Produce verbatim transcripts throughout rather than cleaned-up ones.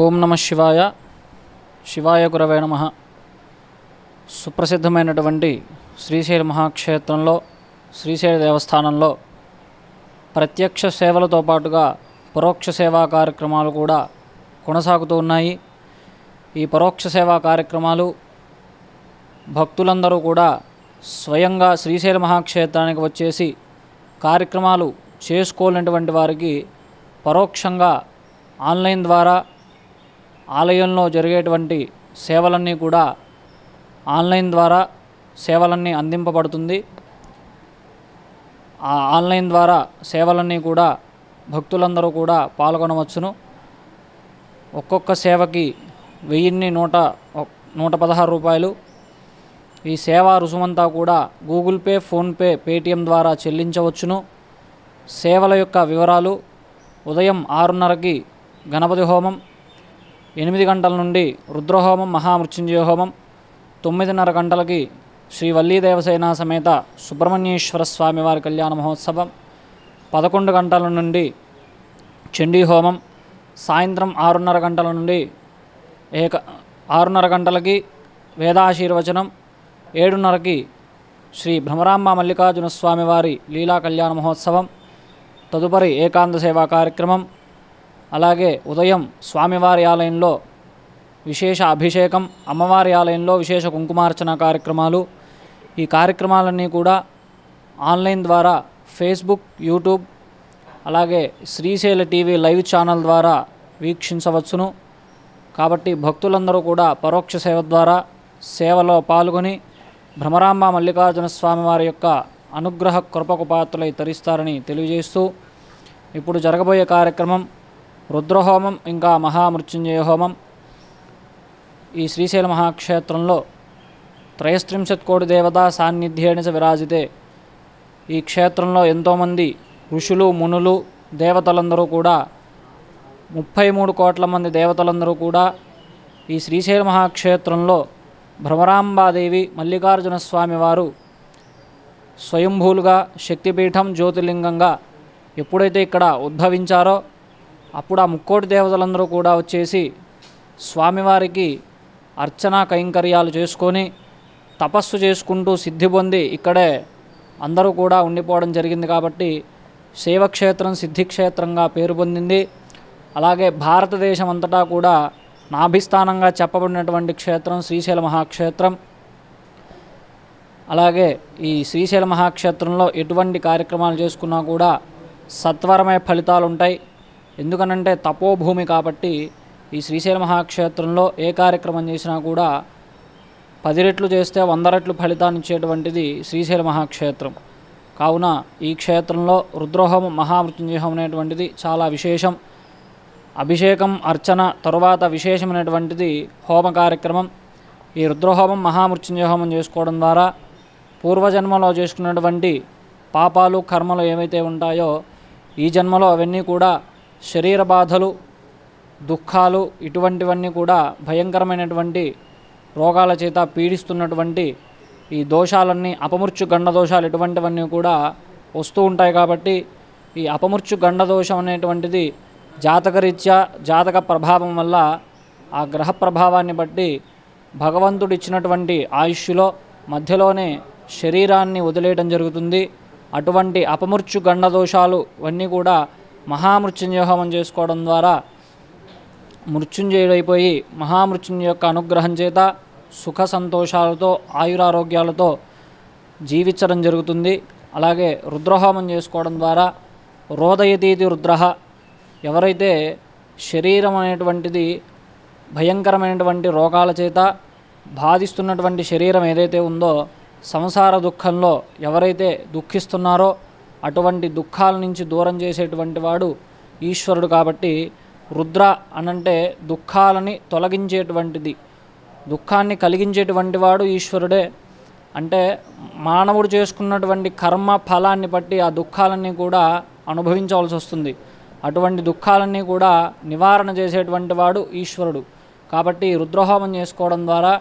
ఓం నమః శివాయ శివాయ గురవే నమః సుప్రసిద్ధమైనటువంటి శ్రీశైల మహాక్షేత్రంలో శ్రీశైల దేవస్థానంలో ప్రత్యక్ష సేవలతో పాటుగా పరోక్ష సేవా కార్యక్రమాలు కూడా కొనసాగుతూ ఉన్నాయి. ఈ పరోక్ష సేవా కార్యక్రమాలు భక్తులందరూ కూడా స్వయంగా శ్రీశైల మహాక్షేత్రానికి వచ్చేసి కార్యక్రమాలు చేసుకోలేనటువంటి వారికి పరోక్షంగా ఆన్లైన్ ద్వారా ఆలయంలో జరిగేటువంటి సేవలన్నీ కూడా ఆన్లైన్ ద్వారా సేవలన్నీ అందింపబడుతుంది. ఆ ఆన్లైన్ ద్వారా సేవలన్నీ కూడా భక్తులందరూ కూడా పాల్గొనవచ్చును. ఒక్కొక్క సేవకి వెయ్యిన్ని నూట నూట పదహారు రూపాయలు. ఈ సేవా రుసుమంతా కూడా గూగుల్ పే, ఫోన్పే, పేటిఎం ద్వారా చెల్లించవచ్చును. సేవల యొక్క వివరాలు: ఉదయం ఆరున్నరకి గణపతి హోమం, ఎనిమిది గంటల నుండి రుద్రహోమం, మహామృత్యుంజయ హోమం, తొమ్మిదిన్నర గంటలకి శ్రీ వల్లీ దేవసేన సమేత సుబ్రహ్మణ్యేశ్వర స్వామివారి కళ్యాణ మహోత్సవం, పదకొండు గంటల నుండి చండీ హోమం, సాయంత్రం ఆరున్నర గంటల నుండి ఏక ఆరున్నర గంటలకి వేదాశీర్వచనం, ఏడున్నరకి శ్రీ భ్రమరాంబ మల్లికార్జున స్వామివారి లీలా కళ్యాణ మహోత్సవం, తదుపరి ఏకాంత సేవా కార్యక్రమం. అలాగే ఉదయం స్వామివారి ఆలయంలో విశేష అభిషేకం, అమ్మవారి ఆలయంలో విశేష కుంకుమార్చన కార్యక్రమాలు. ఈ కార్యక్రమాలన్నీ కూడా ఆన్లైన్ ద్వారా ఫేస్బుక్, యూట్యూబ్, అలాగే శ్రీశైల టీవీ లైవ్ ఛానల్ ద్వారా వీక్షించవచ్చును. కాబట్టి భక్తులందరూ కూడా పరోక్ష సేవ ద్వారా సేవలో పాల్గొని భ్రమరాంబ మల్లికార్జున స్వామివారి యొక్క అనుగ్రహ కృపకు పాత్రలై తరిస్తారని తెలియజేస్తూ, ఇప్పుడు జరగబోయే కార్యక్రమం రుద్రహోమం ఇంకా మహామృత్యుంజయ హోమం. ఈ శ్రీశైల మహాక్షేత్రంలో త్రయస్త్రింశత్ కోటి దేవతా సాన్నిధ్యేన విరాజితే. ఈ క్షేత్రంలో ఎంతోమంది ఋషులు, మునులు, దేవతలందరూ కూడా, ముప్పై మూడు కోట్ల మంది దేవతలందరూ కూడా ఈ శ్రీశైల మహాక్షేత్రంలో భ్రమరాంబాదేవి, మల్లికార్జున స్వామివారు స్వయంభూలుగా శక్తిపీఠం, జ్యోతిర్లింగంగా ఎప్పుడైతే ఇక్కడ ఉద్భవించారో అప్పుడు ఆ ముక్కోటి దేవతలందరూ కూడా వచ్చేసి స్వామివారికి అర్చనా కైంకర్యాలు చేసుకొని తపస్సు చేసుకుంటూ సిద్ధి పొంది ఇక్కడే అందరూ కూడా ఉండిపోవడం జరిగింది. కాబట్టి శైవక్షేత్రం సిద్ధిక్షేత్రంగా పేరు పొందింది. అలాగే భారతదేశం అంతటా కూడా నాభిస్థానంగా చెప్పబడినటువంటి క్షేత్రం శ్రీశైల మహాక్షేత్రం. అలాగే ఈ శ్రీశైల మహాక్షేత్రంలో ఎటువంటి కార్యక్రమాలు చేసుకున్నా కూడా సత్వరమే ఫలితాలు ఉంటాయి. ఎందుకనంటే తపోభూమి కాబట్టి ఈ శ్రీశైల మహాక్షేత్రంలో ఏ కార్యక్రమం చేసినా కూడా పది రెట్లు చేస్తే వంద రెట్లు ఫలితాన్ని ఇచ్చేటువంటిది శ్రీశైల మహాక్షేత్రం. కావున ఈ క్షేత్రంలో రుద్రహోమం, మహామృత్యుంజయ హోమం అనేటువంటిది చాలా విశేషం. అభిషేకం, అర్చన తరువాత విశేషమైనటువంటిది హోమ కార్యక్రమం. ఈ రుద్రహోమం, మహామృత్యుంజయ హోమం చేసుకోవడం ద్వారా పూర్వజన్మలో చేసుకున్నటువంటి పాపాలు, కర్మలు ఏవైతే ఉంటాయో ఈ జన్మలో అవన్నీ కూడా శరీర బాధలు, దుఃఖాలు, ఇటువంటివన్నీ కూడా భయంకరమైనటువంటి రోగాల చేత పీడిస్తున్నటువంటి ఈ దోషాలన్నీ, అపమృత్యు గండ దోషాలు, ఇటువంటివన్నీ కూడా వస్తూ ఉంటాయి. కాబట్టి ఈ అపమృత్యు గండ దోషం అనేటువంటిది జాతకరీత్యా, జాతక ప్రభావం వల్ల ఆ గ్రహ ప్రభావాన్ని బట్టి భగవంతుడు ఇచ్చినటువంటి ఆయుష్లో మధ్యలోనే శరీరాన్ని వదిలేయడం జరుగుతుంది. అటువంటి అపమృత్యు గండ దోషాలు అన్నీ కూడా మహామృత్యుంజయ హోమం చేసుకోవడం ద్వారా మృత్యుంజయుడైపోయి మహామృత్యుంజయ యొక్క అనుగ్రహం చేత సుఖ సంతోషాలతో, ఆయురారోగ్యాలతో జీవించడం జరుగుతుంది. అలాగే రుద్రహోమం చేసుకోవడం ద్వారా రోదయతీతి రుద్రః, ఎవరైతే శరీరం అనేటువంటిది భయంకరమైనటువంటి రోగాల చేత బాధిస్తున్నటువంటి శరీరం ఏదైతే ఉందో సంసార దుఃఖంలో ఎవరైతే దుఃఖిస్తున్నారో అటువంటి దుఃఖాల నుంచి దూరం చేసేటువంటి వాడు ఈశ్వరుడు. కాబట్టి రుద్ర అనంటే దుఃఖాలని తొలగించేటువంటిది, దుఃఖాన్ని కలిగించేటువంటి వాడు ఈశ్వరుడే. అంటే మానవుడు చేసుకున్నటువంటి కర్మ ఫలాన్ని బట్టి ఆ దుఃఖాలన్నీ కూడా అనుభవించవలసి వస్తుంది. అటువంటి దుఃఖాలన్నీ కూడా నివారణ చేసేటువంటి వాడు ఈశ్వరుడు. కాబట్టి రుద్రహోమం చేసుకోవడం ద్వారా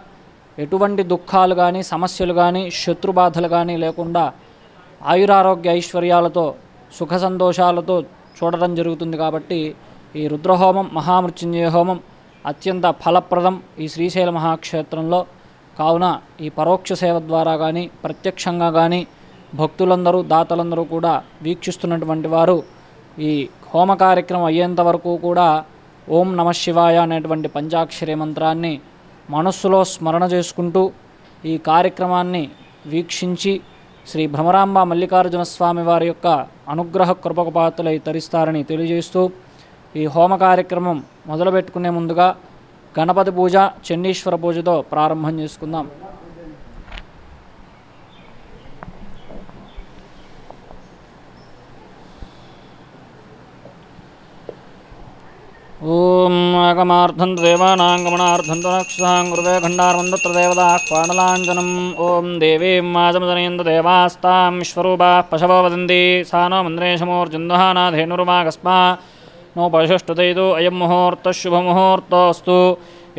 ఎటువంటి దుఃఖాలు కానీ, సమస్యలు కానీ, శత్రుబాధలు కానీ లేకుండా ఆయురారోగ్య ఐశ్వర్యాలతో, సుఖ సంతోషాలతో చూడడం జరుగుతుంది. కాబట్టి ఈ రుద్రహోమం, మహామృత్యుంజయ హోమం అత్యంత ఫలప్రదం ఈ శ్రీశైల మహాక్షేత్రంలో। కావున ఈ పరోక్ష సేవ ద్వారా గాని ప్రత్యక్షంగా గాని భక్తులందరూ దాతలందరూ కూడా వీక్షిస్తున్నటువంటి వారు ఈ హోమ కార్యక్రమం అయ్యేంత వరకు కూడా ఓం నమః శివాయ అనేటువంటి పంచాక్షరి మంత్రాన్ని మనస్సులో స్మరణ చేసుకుంటూ ఈ కార్యక్రమాన్ని వీక్షించి శ్రీ భ్రమరాంబ మల్లికార్జున స్వామి వారి యొక్క అనుగ్రహ కృపకు పాత్రులై తరిస్తారని తెలియజేస్తూ ఈ హోమ కార్యక్రమం మొదలుపెట్టుకునే ముందుగా గణపతి పూజ చండీశ్వర పూజతో ప్రారంభం చేసుకుందాం। ओम आगमार्थं देवानां गमनार्थं तनक्षसां गुरुवे खण्डारमन्दत्र देवताः पाणलाञ्जनम् ओम देवीं माजमजनयन्त देवास्तां विश्वरूपाः पशवो वदन्ति सा नो मन्द्रेशमूर्जन्धः नाधेनुरुमा कस्मा नो पशुष्टुतैतो अयं मुहूर्तः शुभमुहूर्तोऽस्तु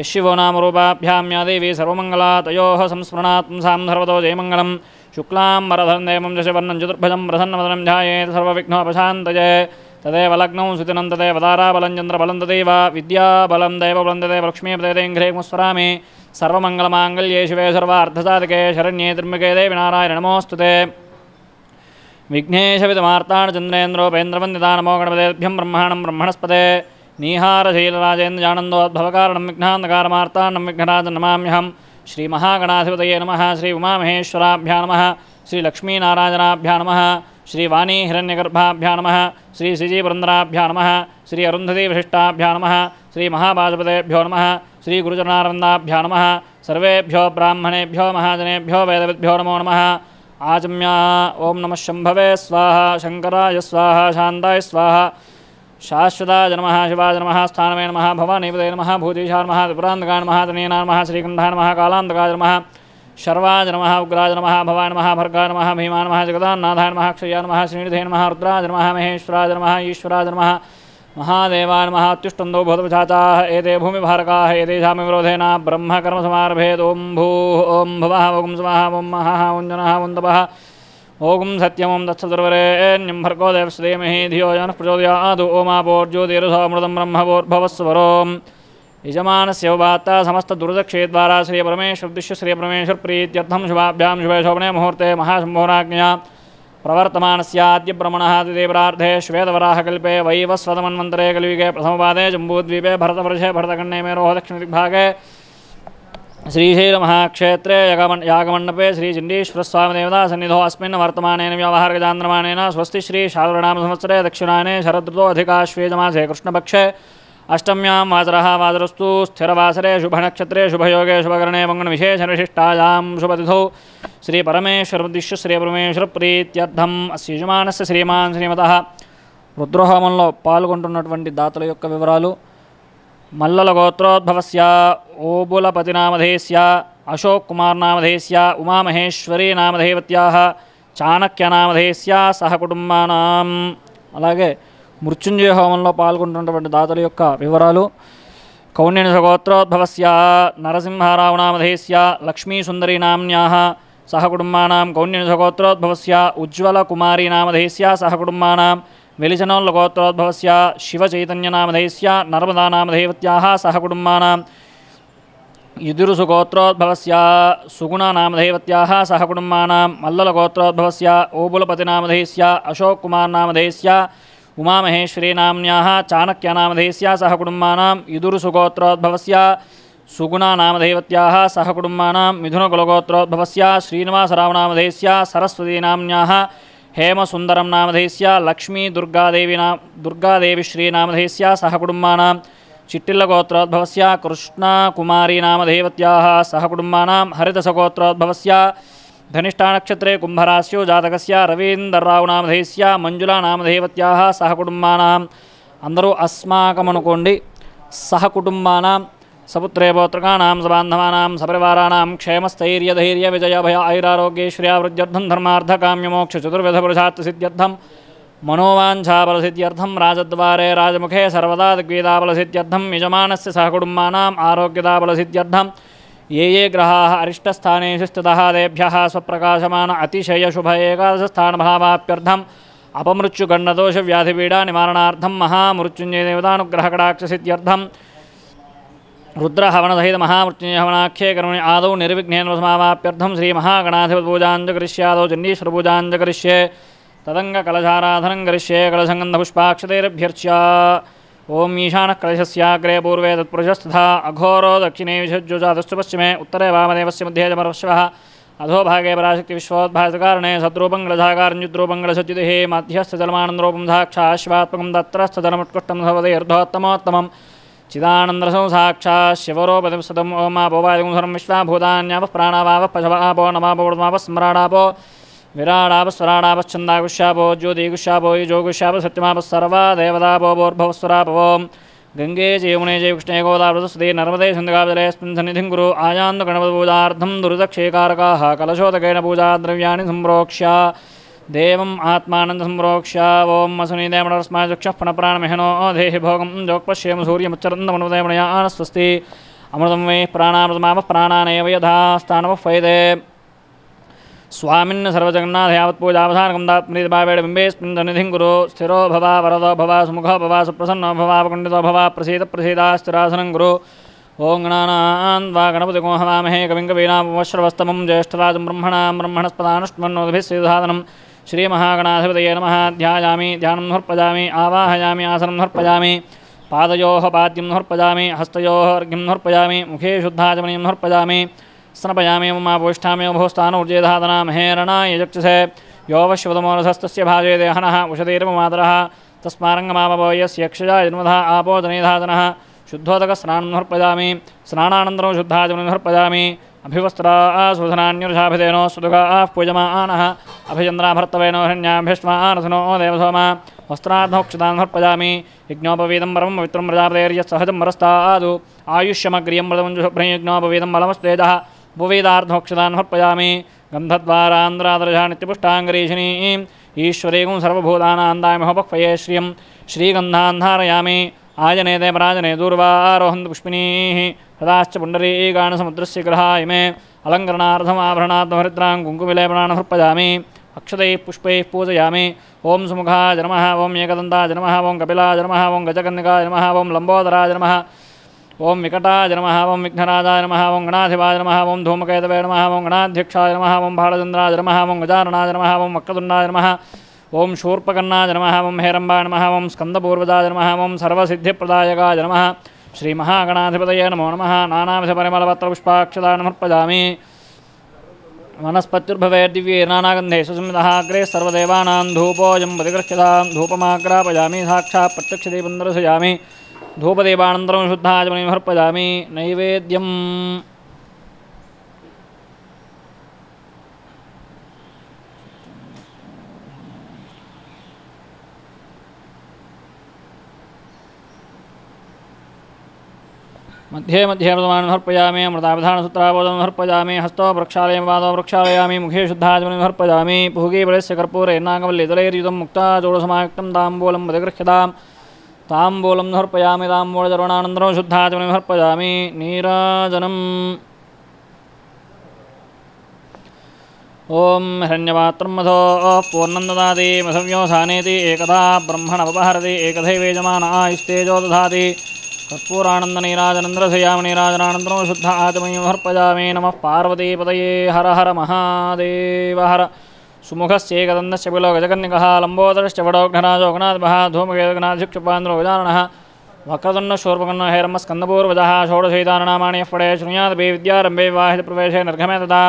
यशिवो नाम रूपाभ्यां या देवी सर्वमङ्गला तयोः संस्मरणात् सां सर्वतो जयमङ्गलम् शुक्लां वरदं देवं शशिवर्णं चतुर्भुजं प्रसन्नवदनं ध्यायेत् सर्वविघ्नोपशान्तये तदेव लग्नौ सुतिनं तदेव ताराबलं चन्द्रबलं तदेव विद्याबलं दैवबलं तदेव लक्ष्मीपदेङ्घ्रेमुस्वरामि सर्वमङ्गलमाङ्गल्ये शिवे सर्वार्थसाधके शरण्ये त्र्यम्बके देवि नारायणे नमोऽस्तुते विघ्नेशविदमार्ताण्डचन्द्रेन्द्रोपेन्द्रवन्दिता नमो गणपतेभ्यं ब्रह्माणं ब्रह्मणस्पते नीहारशीलराजेन्द्रजानन्दोद्भवकारणं विघ्नान्तकारमार्ताण्डं विघ्नराजं नमाम्यहं श्रीमहागणाधिपतये नमः श्री उमामहेश्वराभ्या नमः श्रीलक्ष्मीनारायणाभ्या नमः श्रीवाणी हिरण्यगर्भाभ्या नमः श्री श्रीजीपुरन्द्राभ्या नमः श्री अरुन्धती वशिष्ठाभ्या नमः श्री महाभाजपतेभ्यो नमः श्री गुरुजनारविन्दाभ्या नमः सर्वेभ्यो ब्राह्मणेभ्यो महाजनेभ्यो वेदविद्भ्यो नमो नमः आजम्या ओम नमः शंभवे स्वाहा शंकराय स्वाहा शान्ताय स्वाहा शाश्वताय नमः शिवाय नमः स्थानवे नमः भवानीपतये नमः भूतेशाय नमः त्रिपुरान्तकाय नमः त्रिनेत्राय नमः श्रीकण्ठाय नमः कालान्तकाय नमः शर्वाय नमः उग्राय नमः भवाय नमः भर्गाय नमः भीमाय नमः जगदान्नाथाय नमः अक्षयाय नमः श्रीनिधये नमः रुद्राय नमः महेश्वराय नमः ईश्वराय नमः महादेवाय नमः अत्युष्टन्दो भूतपचाताः एते भूमिभारकाः एते शामिविरोधेन ब्रह्मकर्मसमारभेत् ॐ भूः ॐ भवः ॐ स्वाहा ॐ महः ॐ जनः ॐ तपः ओं सत्यम ओं दत्सर्वरेण्यं भर्गो देवस्देमहि धियो जनः प्रचोदयात् ओमापोर्ज्योतिरसोऽमृतं ब्रह्मवोर्भवस्वरों यजमानस्योवात्ता समस्तदुर्दक्षेद्वारा श्रीपरमेश्वरदिश्य श्रीपरमेश्वरप्रीत्यर्थं शुभाभ्यां शुभे शोभने मुहूर्ते महासम्भोराज्ञया प्रवर्तमानस्याद्यब्रह्मणः दिदेवरार्धे श्वेतवराहकल्पे वैवस्वतमन्वन्तरे कलियुगे प्रथमपादे जम्बूद्वीपे भरतवर्षे भरतखण्डे मेरोः दक्षिणदिग्भागे श्रीशैल महाक्षेत्रे यागमन यागमण्डपे श्रीचण्डीश्वरस्वामिदेवता सन्निधौ अस्मिन् वर्तमानेन व्यवहारगजान्द्रमाणेन स्वस्ति श्री शार्दूलनाम संवत्सरे दक्षिणायने शरदृतो अधिकाश्वेजमासे कृष्णपक्षे अष्टम्यां वासरः वासरस्तु स्थिरवासरे शुभनक्षत्रे शुभयोगे शुभकरणे मङ्गलविशेषविशिष्टायां शुभतिथौ श्रीपरमेश्वरमुद्दिश्य श्रीपरमेश्वरप्रीत्यर्थम् अस्य यजमानस्य श्रीमान् श्रीमतः रुद्रहोमंलो पाल्गొంటున్నటువంటి దాతల యొక్క వివరాలు मल्लल गोत्रोद्भवस्य ओबुलपति नामधेयस्य अशोक कुमार नामधेयस्य उमा महेश्वरी नामधेयवत्याः चाणक्य नामधेयस्य सहकुटुंबानां अलागे मृत्युंजय होमंलो पाल्गొంటున్నటువంటి दातल యొక్క వివరాలు कौंडिन्य गोत्रोद्भवस्य नरसिंहराव नामधेयस्य लक्ष्मी सुंदरी नाम्न्याः सहकुटुंबानां कौंडिन्य गोत्रोद्भवस्य उज्ज्वल कुमारी नामधेयस्य सहकुटुंबानां वेलिचनोल्ल गोत्रोद्भवस्य शिवचैतन्यनामधेयस्य नर्मदानामधेयवत्याः सहकुटुम्बानां युदिरुसु गोत्रोद्भवस्य सुगुणानामधेयवत्याः सहकुटुम्बानां मल्लल गोत्रोद्भवस्य ओबुलपतिनामधेयस्य अशोककुमारनामधेयस्य उमामहेश्वरीनाम्न्याः चाणक्यनामधेयस्य सहकुटुम्बानां युदिरुसु गोत्रोद्भवस्य सुगुणानामधेयवत्याः सहकुटुम्बानां मिथुनकुलगोत्रोद्भवस्य श्रीनिवासरावनामधेयस्य सरस्वतीनाम्न्याः हेमसुंदरम नामधेयस्य लक्ष्मी दुर्गादेवी नाम दुर्गादेवी श्री नामधेयस्य सहकुटुम्बानां चिट्टिल्ल गोत्रोद्भवस्य कृष्णा कुमारी नामधेयवत्याः सहकुटुम्बानां हरितसगोत्रोद्भवस्य धनिष्ठा नक्षत्रे कुंभरास्यो जातकस्य रवीन्द्रराव नामधेयस्य मंजुला नामधेयवत्याः सहकुटुम्बानां अंदरू अस्माकमनुकोंडि सहकुटुम्बानां सपुत्रे पौत्रकानां सबान्धवानां सपरिवाराणां क्षेमस्थैर्य धैर्य विजय भय ऐरारोग्यैश्वर्यावृद्ध्यर्थं धर्मार्थकाम्यमोक्षचतुर्विधपुरुषार्थसिद्ध्यर्थं मनोवाञ्छाबलसिद्ध्यर्थं राजद्वारे राजमुखे सर्वदा दिग्विदाबलसिद्ध्यर्थं यजमानस्य सहकुटुम्बानाम् आरोग्यदाबलसिद्ध्यर्थं ये ये ग्रहाः अरिष्टस्थानेषु स्थिताः तेभ्यः स्वप्रकाशमान अतिशयशुभ एकादशस्थानभावाप्यर्थम् अपमृत्युगण्डदोषव्याधिपीडानिवारणार्थं महामृत्युञ्जयदेवतानुग्रहकटाक्षसिद्ध्यर्थं रुद्र हवन सहित महामृत्युंजय हवनाख्ये कर्मणि आदौ निर्विघ्नेन समावाप्यर्थं श्री महागणाधिपति पूजां च करिष्यादौ चंडीश्वर पूजां च करिष्ये तदंग कलशाराधनं करिष्ये कलशगंध पुष्पाक्षतैरभ्यर्च्य ओम ईशानः कलशस्याग्रे पूर्वे तत्पुरुषस्तथा अघोरो दक्षिणे विषज्योजातश्च पश्चिमे उत्तरे वामदेवस्य मध्ये जमर्वश्वः अधोभागे पराशक्ति विश्वोद्भासकारणे सद्रूपं कलशाकारञ्जुद्रूपं कलशच्युतिः मध्यस्थजलमानन्दरूपं साक्षाश्वात्मकं तत्रस्थजलमुत्कृष्टं भवति अर्धोत्तमोत्तमम् चिदानंदरसं साक्षात् शिवरोपदं सदं ओम आपोवादिगुं सर्वं विश्वाभूतान्यावः प्राणावावः पशवापो नमापो वृद्मापः स्मराणापो विराडापः स्वराडापः छन्दागुष्यापो ज्योतिगुष्यापो योगुष्यापः सत्यमापः सर्वा देवतापो भूर्भुवस्सुरापो गंगे जयमुने जयकृष्णे गोदावृतसुधे नर्मदे सन्धिकाजलेऽस्मिन् सन्निधिं कुरु आयान्त गणपतिपूजार्थं दुरितक्षयकारकाः कलशोदकेन पूजा द्रव्याणि सम्प्रोक्ष्य देवम् आत्मानंद सम्प्रोक्ष्य ओम असुनीदेमणरस्माचक्षःफणप्राणमहिनो देहि भोगं जोक्पश्येम सूर्यमुच्चरन्दमनुदेमणया आनस्वस्ति अमृतं वै प्राणामृतमापः प्राणानेव यथा स्थानवः फैदे स्वामिन् सर्वजगन्नाथ यावत्पूजावसानकं दात्मनीतभावेण बिम्बेऽस्मिन् सन्निधिं कुरु स्थिरो भव वरदो भव सुमुखो भव सुप्रसन्नो भव अवकुण्ठितो भव प्रसीद प्रसीदास्थिरासनं कुरु ओं गणानां वा गणपतिगो हवामहे कविं कवीनामुपमश्रवस्तमं ज्येष्ठराजं ब्रह्मणां ब्रह्मणस्पदानुष्टमन्नोदभिस्सुधाधनं श्री महागणाधिपतये नमः ध्यायामि ध्यानं समर्पयामि आवाहयामि आसनं समर्पयामि पादयोः पाद्यं समर्पयामि हस्तयोः अर्घ्यं समर्पयामि मुखे शुद्धाचमनीं समर्पयामि स्नपयामि उमापोष्ठामि उभोस्तानौर्जेधादनामहे रणायचक्षुषे यो वश्वतमोरसस्तस्य भाजे देहनः उषधीर्ममातरः तस्मारङ्गमापवो यस्य यक्षजा जन्मधा आपो जनेधाजनः शुद्धोदकस्नानं समर्पयामि स्नानानन्तरं शुद्धाचमनं समर्पयामि अभिवस्त्राशोधनान्युर्षाभिधेनो सुदुगाः पूजमानः अभिचन्द्राभर्तवेनो हिरण्याभ्यश्वानसनो देवसोमा वस्त्रार्धोक्षतां समर्पयामि यज्ञोपवीतं परमं पवित्रं प्रजापतेर्यस्सहजं वरस्तादु आयुष्यमग्रियं व्रतमञ्जुभ्रं यज्ञोपवीतं बलमस्तेजः उपवेदार्धोक्षतां समर्पयामि गन्धद्वारान्ध्रादर्शा नित्यपुष्टाङ्गरीषिणीं ईश्वरेगुं सर्वभूतानान्दामिहोपक्वये श्रियं श्रीगन्धान्धारयामि आजने ते पराजने दूर्वारोहन्तु पुष्पिणीः तदाश्च पुण्डरीगानसमुद्रस्य ग्रहाय मे अलङ्करणार्थमाभरणात्महरिद्रां कुङ्कुमलेपनान् समर्पयामि अक्षतैः पुष्पैः पूजयामि ओं सुमुखाय नमः ओं एकदन्ताय नमः ओं कपिलाय नमः ओं गजकन्निकाय नमः ओं लम्बोदराय नमः ओं विकटाय नमः ओं विघ्नराजाय नमः ओं गणाधिपाय नमः ओं धूमकेतवे नमः ओं गणाध्यक्षाय नमः ओं बालचन्द्राय नमः ओं गजाननाय नमः ओं वक्रतुण्डाय नमः ओं शूर्पकर्णाय नमः ओं हेरम्बाय नमः ओं स्कंदपूर्वजाय नमः ओं सर्वसिद्धिप्रदायकाय नमः श्री महागणाधिपतये नमो नमः नानाविधपरिमलपत्रपुष्पाक्षतां समर्पयामि वनस्पत्युर्भवेत् दिव्ये नानागन्धैः सुगन्धः अग्रे सर्वदेवानां धूपोऽयं प्रतिगृह्यतां धूपमाग्रापयामि साक्षात् प्रत्यक्षदीपं दर्शयामि धूपदीपानन्तरं शुद्धाचमनीं समर्पयामि नैवेद्यम् मध्ये मध्ये प्रदमानं समर्पयामि अमृतावधानसूत्राबोधनं समर्पयामि हस्तो प्रक्षालय पादौ प्रक्षालयामि मुखे शुद्धाचमनीं समर्पयामि भूगीफलस्य कर्पूरे नागवल्लितलैर्युतं मुक्ताचूडसमायुक्तं ताम्बूलं प्रतिगृह्यतां ताम्बूलं समर्पयामि ताम्बूलचर्वणानन्तरं शुद्धाचमनीं समर्पयामि नीराजनम् ओं हिरण्यपात्रं मथो पूर्णं ददाति मसव्योऽसानेति एकदा ब्रह्मणमुपहरति एकथैवेजमान आयुस्तेजो दधाति कर्पूरानंद नीराजनंदरसयाम नीराजनानंदनो शुद्ध आचमनीं समर्पयामि नमः पार्वतीपतये हर हर महादेव हर सुमुखस्यैकदन्तस्य बिलो गजकन्निकः लम्बोदरश्च वडोघ्नराजो गणाधिपः धूमकेतुगणाधिक्षुपान्द्रो गजाननः वक्रतुण्डः शूर्पकर्णो हेरम्बः स्कन्दपूर्वजः षोडशैताननामाणि यः पठेत् शृणुयाद् विद्यारम्भे विवाहित प्रवेशे निर्घमे तथा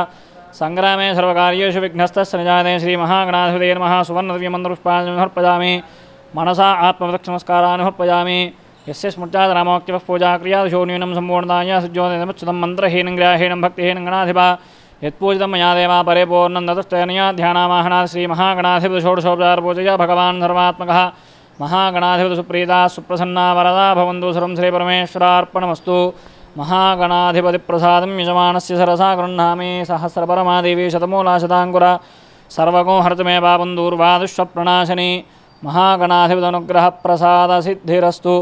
सङ्ग्रामे सर्वकार्येषु विघ्नस्तस्य निजायते श्रीमहागणाधिपतये नमः सुवर्णद्रव्यमन्त्रपुष्पाञ्जलिं समर्पयामि मनसा आत्मवदक्षनमस्कारान् समर्पयामि यस्य स्मृत्यात् रामोक्तिवः पूजा क्रियादिशो न्यूनं सम्पूर्णाय सुज्योतिर्मुच्युतं मन्त्रहीनं ग्राहीणं भक्तिहीनं गणाधिपा यत्पूजितं मया देवा परे पूर्णं नतस्तेनया ध्यानावाहनात् श्रीमहागणाधिपतिषोडशोपचारपूजया भगवान् सर्वात्मकः महागणाधिपतिसुप्रीता सुप्रसन्ना वरदा भवन्तु सर्वं श्रीपरमेश्वरार्पणमस्तु महागणाधिपतिप्रसादं यजमानस्य सरसा गृह्णामि सहस्रपरमादेवी शतमूला शताङ्कुरा सर्वगो हरतमे पापं दुर्वादुष्वप्रणाशिनी महागणाधिपतनुग्रहप्रसादसिद्धिरस्तु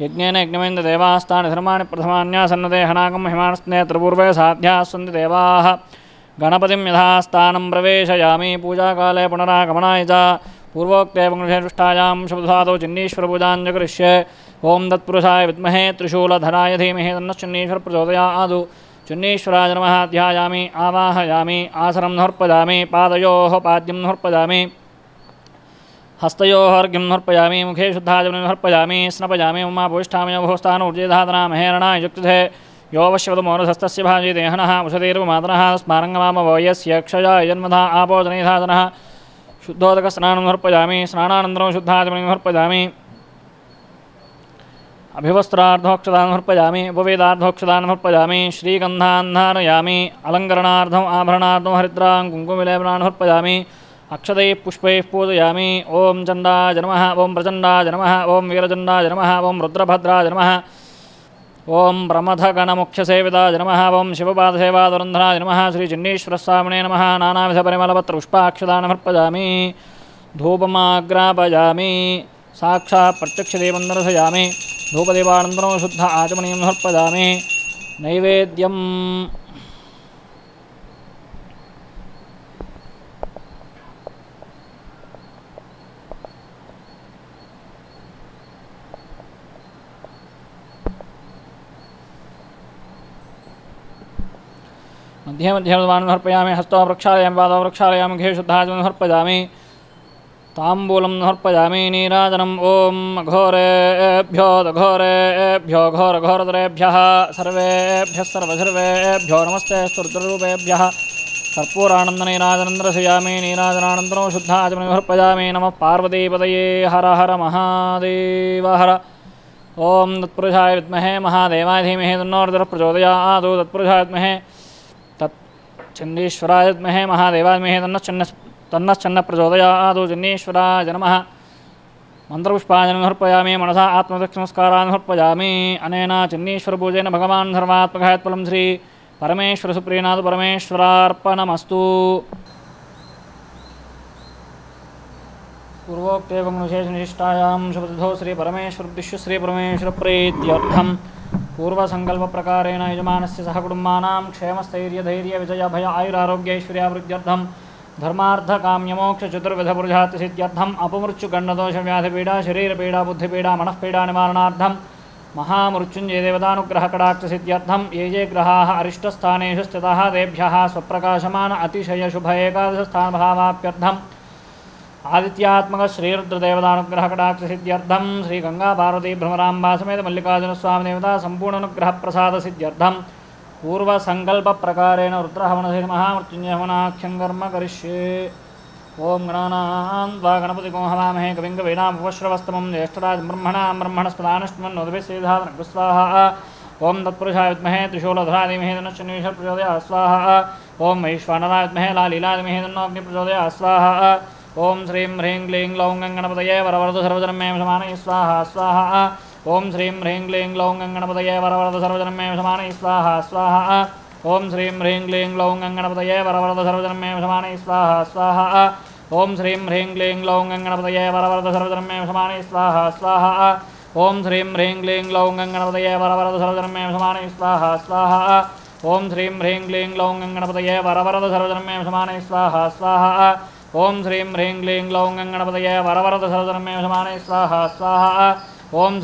यज्ञेन यज्ञमेन्द्र देवास्तानि धर्माणि प्रथमान्यासन्नते हनाकं हिमांस्ने त्रिपूर्वे साध्याः सन्ति देवाः गणपतिं यथास्थानं प्रवेशयामि पूजाकाले पुनरागमनाय च पूर्वोक्ते पुङ्गुष्ठायां शुभधातौ चण्डीश्वरपूजां च करिष्ये ओम तत्पुरुषाय विद्महे त्रिशूलधराय धीमहि तन्नो चन्नेश्वर प्रचोदयात्। चन्नेश्वराय नमः। ध्यायामि आवाहयामि आसनं समर्पयामि पादयोः पाद्यं समर्पयामि हस्तयोः अर्घ्यं समर्पयामि मुखे शुद्धाजलं समर्पयामि स्नापयामि मम भूष्ठामि भूस्थान ऊर्जेधातना महेरणाय युक्ते योऽवश्यवदमोरधस्तस्य भाजि देहनः उषधेर्वमादनः स्मारङ्गमाम वयस्य क्षया जन्मधा आपोजनेधाजनः शुद्धोदकस्नानं समर्पयामि स्नानानन्तरं शुद्धाजलं समर्पयामि अभिवस्त्रार्धोक्षदान समर्पयामि उपवेदार्धोक्षदान समर्पयामि श्रीगन्धान् धारयामि अलङ्करणार्थम् आभरणार्थं हरिद्रां कुङ्कुमलेपनान् समर्पयामि अक्षतैः पुष्पैः पूजयामि। ओं चण्डाय नमः। ओं प्रचण्डाय नमः। ओं वीरचण्डाय नमः। ओं रुद्रभद्राय नमः। ओं प्रमथगणमुख्यसेविताय नमः। ओं शिवपादसेवाधुरन्धराय नमः। श्रीचण्डीश्वरस्वामिने नमः। नानाविधपरिमलपत्रपुष्पाक्षदान समर्पयामि धूपमाग्रापयामि साक्षात् प्रत्यक्षदेवं दर्शयामि धूपदेवानन्तरं शुद्ध आचमनीयं समर्पयामि नैवेद्यम्। मध्य मध्यवान समर्पयामि हस्तौ प्रक्षालयामि पादौ प्रक्षालयामि मुखे शुद्धाचमनीयं समर्पयामि ताम्बूलं समर्पयामि नीराजनम्। ॐ घोरेभ्यो दघोरेभ्यो घोरघोरतरेभ्यः सर्वेभ्यः सर्वसर्वेभ्यो नमस्ते स्तोत्ररूपेभ्यः कर्पूरानन्दनीराजनं दर्शयामि नीराजनानन्तरं शुद्धाचमनीयं समर्पयामि नमः पार्वतीपतये हर हर महादेव हर। ॐ तत्पुरुषाय विद्महे महादेवाय धीमहि तन्नो रुद्रः प्रचोदयात्। तत्पुरुषाय विद्महे तत् चण्डीश्वराय विद्महे महादेवाय धीमहि तन्नो चण्डीश्वरः तन्नश्चन्न प्रचोदयात्। चन्नीश्वराय नमः। मन्त्रपुष्पाञ्जलिं समर्पयामि मनसा आत्मदक्षनमस्कारान् समर्पयामि अनेन चन्नीश्वरपूजेन भगवान् सर्वात्मकः यत्फलं श्री परमेश्वरसुप्रीणात् परमेश्वरार्पणमस्तु। पूर्वोक्तेवं विशेषनिष्ठायां शुभतिथौ श्रीपरमेश्वरदिश्य श्रीपरमेश्वरप्रीत्यर्थं पूर्वसङ्कल्पप्रकारेण यजमानस्य सहकुटुम्बानां क्षेमस्थैर्यधैर्यविजयाभय आयुरारोग्यैश्वर्यावृद्ध्यर्थं धर्मार्थकाम्यमोक्षचतुर्विधपुरुषार्थसिद्ध्यर्थम् अपमृत्युगण्डदोषव्याधिपीडा शरीरपीडा बुद्धिपीडा मनःपीडा निवारणार्थं महामृत्युञ्जयदेवतानुग्रहकटाक्षसिद्ध्यर्थं ये ये ग्रहाः अरिष्टस्थानेषु स्थिताः तेभ्यः स्वप्रकाशमान अतिशयशुभ एकादशस्थानभावाप्यर्थम् आदित्यात्मकश्रीरुद्रदेवतानुग्रहकटाक्षसिद्ध्यर्थं श्रीगङ्गापार्वतीभ्रमराम्बासमेत मल्लिकार्जुनस्वामिदेवता सम्पूर्णानुग्रहप्रसादसिद्ध्यर्थम् पूर्वसङ्कल्पप्रकारेण रुद्रहवनसे महामृत्युञ्जयहवनाख्यङ्कर्म करिष्ये। ॐ गणानां त्वा गणपतिगो हवामहे कविं कवीनामुपश्रवस्तमं ज्येष्ठराजं ब्रह्मणां ब्रह्मणस्पदानश्नुन्नोदभिस्वेधातनः स्वाहा। ॐ तत्पुरुषाय विद्महे त्रिशूलधराय धीमहि तन्नो चन्नीश्वरः प्रचोदयात् स्वाहा। ॐ महेश्वानराय विद्महे लालीलाय धीमहि तन्नो अग्निः प्रचोदयात् स्वाहा। ॐ श्रीं ह्रीं क्लीं लौं गणपतये वरवरद सर्वजनं मे समानये स्वाहा स्वाहा। ॐ श्रीं ह्रीं क्लीं लौं गणपतये वरवरद सर्वजनं मे समानये स्वाहा स्वाहा। ॐ श्रीं ह्रीं क्लीं लौं गणपतये वरवरद सर्वजनं मे समानये स्वाहा स्वाहा। ॐ श्रीं ह्रीं क्लीं लौं गणपतये वरवरद सर्वजनं मे समानये स्वाहा स्वाहा। ॐ श्रीं ह्रीं क्लीं लौं गणपतये वरवरद सर्वजनं मे समानये स्वाहा स्वाहा। ॐ श्रीं ह्रीं क्लीं लौं गणपतये वरवरद सर्वजनं मे समानये स्वाहा स्वाहा। ॐ श्रीं ह्रीं क्लीं लौं गणपतये वरवरद सर्वजनं मे समानये स्वाहा स्वाहा। ॐ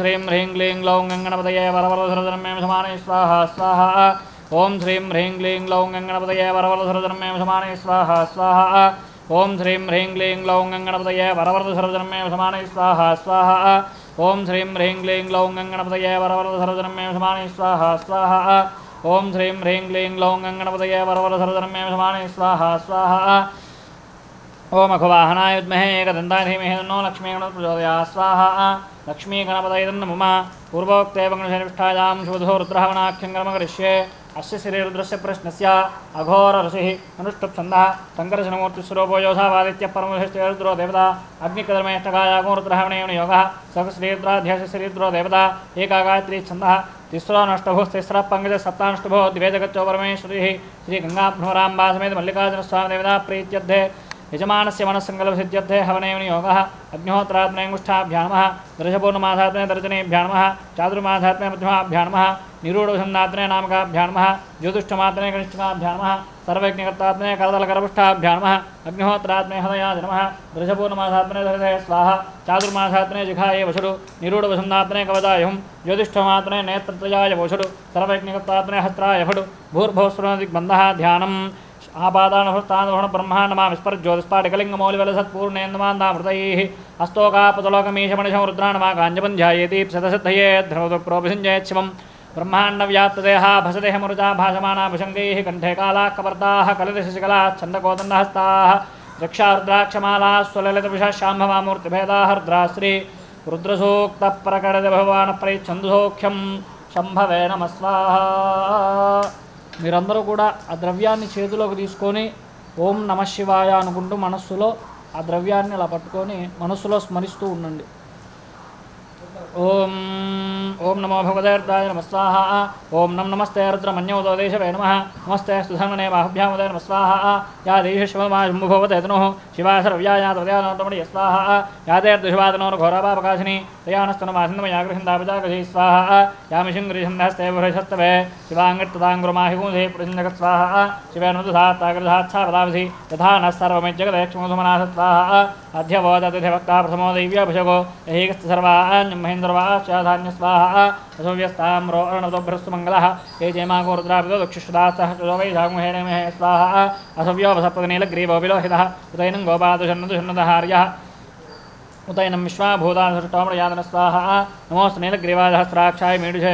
श्रीं ह्रीं क्लीं लौं गणपतये वरवरद सर्वजनं मे समानये स्वाहा स्वाहा। ॐ श्रीं ह्रीं क्लीं लौं गणपतये वरवरद सर्वजनं मे समानये स्वाहा स्वाहा। ॐ श्रीं ह्रीं क्लीं लौं गणपतये वरवरद सर्वजनं मे समानये स्वाहा स्वाहा। ॐ श्रीं ह्रीं क्लीं लौं गणपतये वरवरद सर्वजनं मे समानये स्वाहा स्वाहा। ॐ श्रीं ह्रीं क्लीं लौं गणपतये वरवरद सर्वजनं मे समानये स्वाहा स्वाहा। ओम अघवाहनाय विद्महे एकदन्ताय धीमहि तन्नो लक्ष्मीगणपतिः प्रचोदयात् स्वाहा। लक्ष्मीगणपतये नमः। पूर्वोक्तेवं गणेशनिष्ठायां शुभदो रुद्रहवनाख्यङ्कर्म करिष्ये। अस्य श्रीरुद्रस्य प्रश्नस्य अघोरऋषिः अनुष्टुप्छन्दः शङ्करशनमूर्तिस्वरूपो योऽसावादित्यः परमविशिष्टः रुद्रो देवता अग्निकर्मेष्टकायागो रुद्रहवणेन योगः सकश्रीरुद्राध्यस्य श्रीरुद्रो देवता एकागायत्री छन्दः तिस्रो नष्टभो तिस्रः पङ्कज सप्तानष्टभो द्विवेदगत्यो परमेश्वरीः श्रीगङ्गाभ्रमराम्बासमेत मल्लिकार्जुनस्वामिदेवता प्रीत्यर्थे यजमानस्य मनस्सङ्कल्पसिद्ध्यर्थे हवनेन योगः अग्निहोत्रात्मनेऽङ्गुष्ठाभ्यां नमः दर्शपूर्णमासात्मने दर्जनेभ्यां नमः चातुर्मासात्मने मध्यमाभ्यां नमः निरूढोऽसन्नात्मने नामकाभ्यां नमः ज्योतिष्ठमात्मने कनिष्ठकाभ्यां नमः सर्वज्ञकर्तात्मने करतलकरपृष्ठाभ्यां नमः अग्निहोत्रात्मने हनयाय नमः दृशपूर्णमासात्मने दशदे स्वाहा चातुर्मासात्मने जिघाये वषडु निरूढवसन्नात्मने कवदायुं ज्योतिष्ठमात्मने नेत्रत्रयाय वषडु सर्वज्ञकर्तात्मने हस्त्राय फडु भूर्भुवस्सुरदिग्बन्धः ध्यानम् आपादानभृष्टानुभण ब्रह्माण्डमां विस्मरज्योतिष्पाटकलिङ्गमौलिवलसत्पूर्णेन्दमान्दामृतैः हस्तोकापतलोकमीशमणिशमुद्राणमा काञ्जपञ्झायेतीप्सदसद्धये ध्रुवप्रभसिञ्जयत् शिवम् ब्रह्माण्डव्याप्तदेहा भसदेह मृजा भाषमाना भुशङ्गैः कण्ठे कालाः कपर्ताः कलितशशिकलाः छन्दकोदण्डहस्ताः रक्षार्द्राक्षमालाः स्वललितविशाम्भवामूर्तिभेदाः रुद्राश्री रुद्रसूक्तप्रकटते भगवान् प्रयच्छन्दुसौख्यं शम्भवे नमः स्वाहा। మీరందరూ కూడా ఆ ద్రవ్యాన్ని చేతులోకి తీసుకొని ఓం నమః శివాయ అనుకుంటూ మనస్సులో ఆ ద్రవ్యాన్ని అలా పట్టుకొని మనస్సులో స్మరిస్తూ ఉండండి. ఓం ఓం నమో భగవతే అర్ధాయ నమః స్వాహ. ఓం నమః నమస్తే రుద్రమన్యోదోదేశవే నమః నమస్తే సుధన్వనే బాహుభ్యాముదయ నమః స్వాహ. యా దేశ శివమాభవతే తనోః శివా సర్వ్యాయా తదయానోతమణి స్వాహ. యాదేర్దుషవాదనోర్ ఘోరాపాపకాశిని दयानस्तनमासन्दमयागृहन्दापजागधे स्वाहा। यामिशिङ्गृहन्दास्तेभुरशस्तवे शिवाङ्गट्टदाङ्गुरमाहिगुंसे प्रसिन्धक स्वाहा। शिवेनुदधात्ताग्रधाच्छापदाभिधि तथा नः सर्वमेज्जगदैक्षमधुमनाथ स्वाहा। अध्यवोदतिथिभक्ता प्रथमो दैव्याभिषगो यहैकस्त सर्वान्यं महेन्द्रवाश्चाधान्य स्वाहा। रसोव्यस्ताम्रो अरणतोभ्रस्तुमङ्गलः ये जयमागो रुद्राभितो दक्षिष्टदास्तः चलो वै धागुहेणेमहे स्वाहा। असव्योपसप्तनीलग्रीवोऽभिलोहितः उतैनं गोपादुषन्नदुषन्नदहार्यः उतैनं विश्वाभूतानसृष्टोमयादन स्वाहा। नमोऽस्तु नीलग्रीवादहस्राक्षाय मीडुषे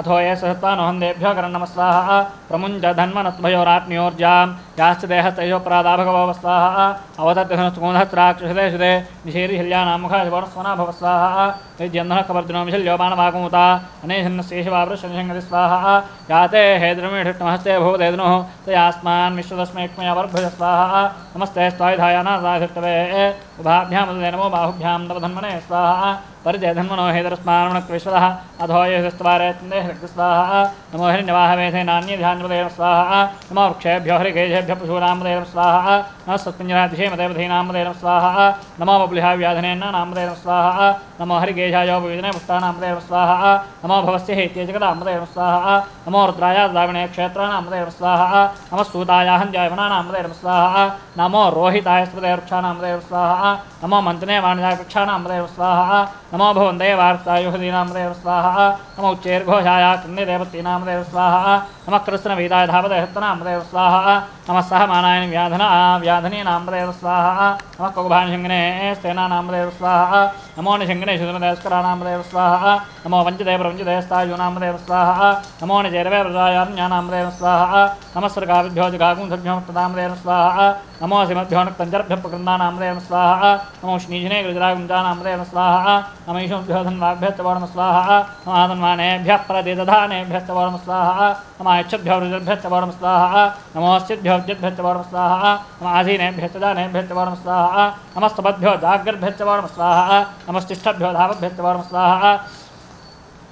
अथो ये सहस्तानुहन्देभ्यो करन्नमः स्वाहा। प्रमुञ्जधन्मनस्भयोरात्म्योर्जां याश्च देहस्तैजोपराधा भगवो स्वाहा। अवतत्यधनस्कोन्धस्त्राक्षुषदे निशेरिशल्यानामुखाशिवोर्स्वना भव स्वाहा। यज्जन्धनः कवर्दिनोमिशल्यो बाणवाकुमुता अनेशन्नस्येषवावृशनिशङ्गति स्वाहा। याते हेद्रमीढष्टमहस्ते भूदेदनुः तयास्मान् विश्वदस्मैक्मयावर्भज स्वाहा। नमस्ते स्वायुधायानादाधृष्टवे उभाभ्यामुदे नमो बाहुभ्यां नवधन्मने स्वाहा। परिजयधन्मनो हेदरस्माणकृश्वदः अधोयस्तवारेत्स्वाहा। नमो हरिन्यवाहवेधे नान्यध्यान्मदेव स्वाहा। नमो वृक्षेभ्यो हरिगेजेभ्य पशूनामदेव स्वाहा। नमः सत्पञ्जराधिषेमदेवधीनामदेव स्वाहा। नमो बबुलिहाव्याधनेन्नामदेव स्वाहा। नमो हरिगेजायो विविधने पुष्टानामदेव स्वाहा। नमो भवस्य हेत्येजगदामदेव स्वाहा। नमो रुद्राया द्राविणे क्षेत्राणामदेव स्वाहा। नमः सूताया हन्त्यायवनानामदेव स्वाहा। नमो रोहितायस्पदे वृक्षानामदेव स्वाहा। नमो मन्त्रिणे वाणिजाकक्षानामदेव स्वाहा। नमो भवन्दे वार्तायुहदीनामदेव स्वाहा। नमो उच्चैर्घोषाया कृन्देवतीनामदेव स्वाहा। नमः कृष्णवेदाय धापदहत्तनामदेव स्वाहा। नमः सहमानाय व्याधना व्याधनीनामदेव स्वाहा। नमः कौभानशङ्गने सेनानामदेव स्वाहा। नमो निशङ्गने शुधनदेवस्करानामदेव स्वाहा। नमो वञ्चदे प्रवञ्चदेस्तायुनामदेव स्वाहा। नमो निजैरवे प्रजायान्यानामदेव स्वाहा। नमः सर्गाभिभ्यो जगागुंसभ्योक्तनामदेव स्वाहा। नमो सिमभ्योनक्तञ्जरभ्यपकृन्दानामदेव स्वाहा। नमो श्नीजने गृजरागुञ्जानामदेव स्वाहा। नमैषोभ्योधन्वाभ्यस्तवर्म स्वाहा। नमाधन्वानेभ्यः प्रदेदधानेभ्यस्तवर्म स्वाहा। नमायच्छद्भ्योरुजभ्यस्तवर्म स्वाहा। नमोऽस्यद्भ्योऽज्यद्भ्यस्तवर्म स्वाहा। नमाधीनेभ्यस्तदानेभ्यस्तवर्म स्वाहा। नमस्तपद्भ्यो जाग्रद्भ्यस्तवर्म स्वाहा। नमस्तिष्ठभ्यो धावद्भ्यस्तवर्म स्वाहा।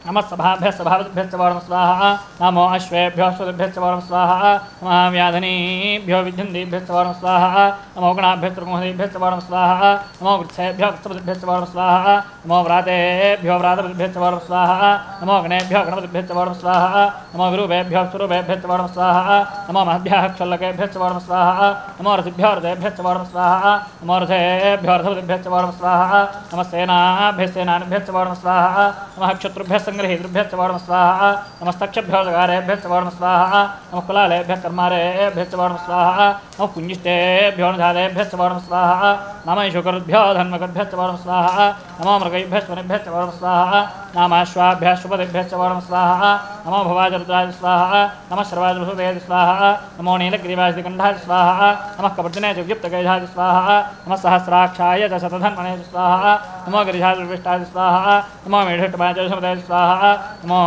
नमः सभाभ्यः सभावद्भ्यस्तवर्म स्वाहा। नमो अश्वेभ्योऽश्वद्भ्यस्तवर्म स्वाहा। नमः व्याधनीभ्यो विध्यन्तीभ्यस्तवर्म स्वाहा। नमो गणाभ्यस्तृगुणेभ्यस्तवर्म स्वाहा। नमो वृक्षेभ्यो वृक्षपतिभ्यस्तवर्म स्वाहा। नमो व्रातेभ्यो व्रातपतिभ्यस्तवर्म स्वाहा। नमो गणेभ्यो गणपतिभ्यस्तवर्म स्वाहा। नमो गुरुभ्यो स्वरूपेभ्यस्तवर्म स्वाहा। नमो महद्भ्यः क्षल्लकेभ्यस्तवर्म स्वाहा। नमो रथिभ्यो रथेभ्यस्तवर्म स्वाहा। नमो रथेभ्यो रथपतिभ्यस्तवर्म स्वाहा। नमः सेनाभ्यस्सेनानिभ्यस्तवर्म स्वाहा। नमः क्षत्रुभ्यः संग्रहीतृभ्यस्तवर्म स्वाहा। नमस्तक्षभ्यो जगारेभ्यस्तवर्म स्वाहा। नमः कुलालेभ्यः कर्मारेभ्यस्तवर्म स्वाहा। नमः पुञ्जिष्टेभ्यो निधालेभ्यस्तवर्म स्वाहा। नमः शुकरुभ्यो धन्वकद्भ्यस्तवर्म स्वाहा। नमो मृगैभ्यस्तवनेभ्यस्तवर्म स्वाहा। नमः श्वाभ्यः शुभदेभ्यस्तवर्म स्वाहा। नमो भवाजरुद्राज स्वाहा। नमः सर्वाजभुवेद स्वाहा। नमो नीलग्रीवादिकण्ठाय स्वाहा। नमः कपर्दिने युक्तगैधाय स्वाहा। नमः सहस्राक्षाय च शतधन्वने स्वाहा। नमो गिरिजाजविष्टाय स्वाहा। नमो मेढट्टमाजशमदे स्वाहा। नमो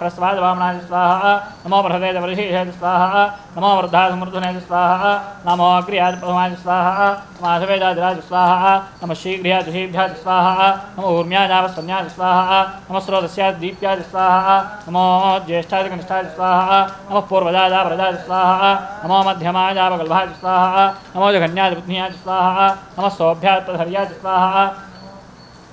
क्रस्वाद वामनाय स्वाहा। नमो बृहदे वृषीषे स्वाहा। नमो वृद्धा समृद्धने स्वाहा। नमो अग्रियाज प्रथमाय स्वाहा। नमो आशवेजादिराज स्वाहा। नमः शीघ्रियादुषीभ्याज स्वाहा। नमो ऊर्म्याजावसन्याज स्वाहा। नमः स्रोतस्यादीप्याज स्वाहा। नमो ज्येष्ठादिकनिष्ठाज स्वाहा। नमः पूर्वजाजाव्रजाज स्वाहा। नमो मध्यमाजावगल्भाज स्वाहा। नमो जघन्याज बुद्ध्याज स्वाहा। नमः सौभ्याज प्रधर्याज स्वाहा।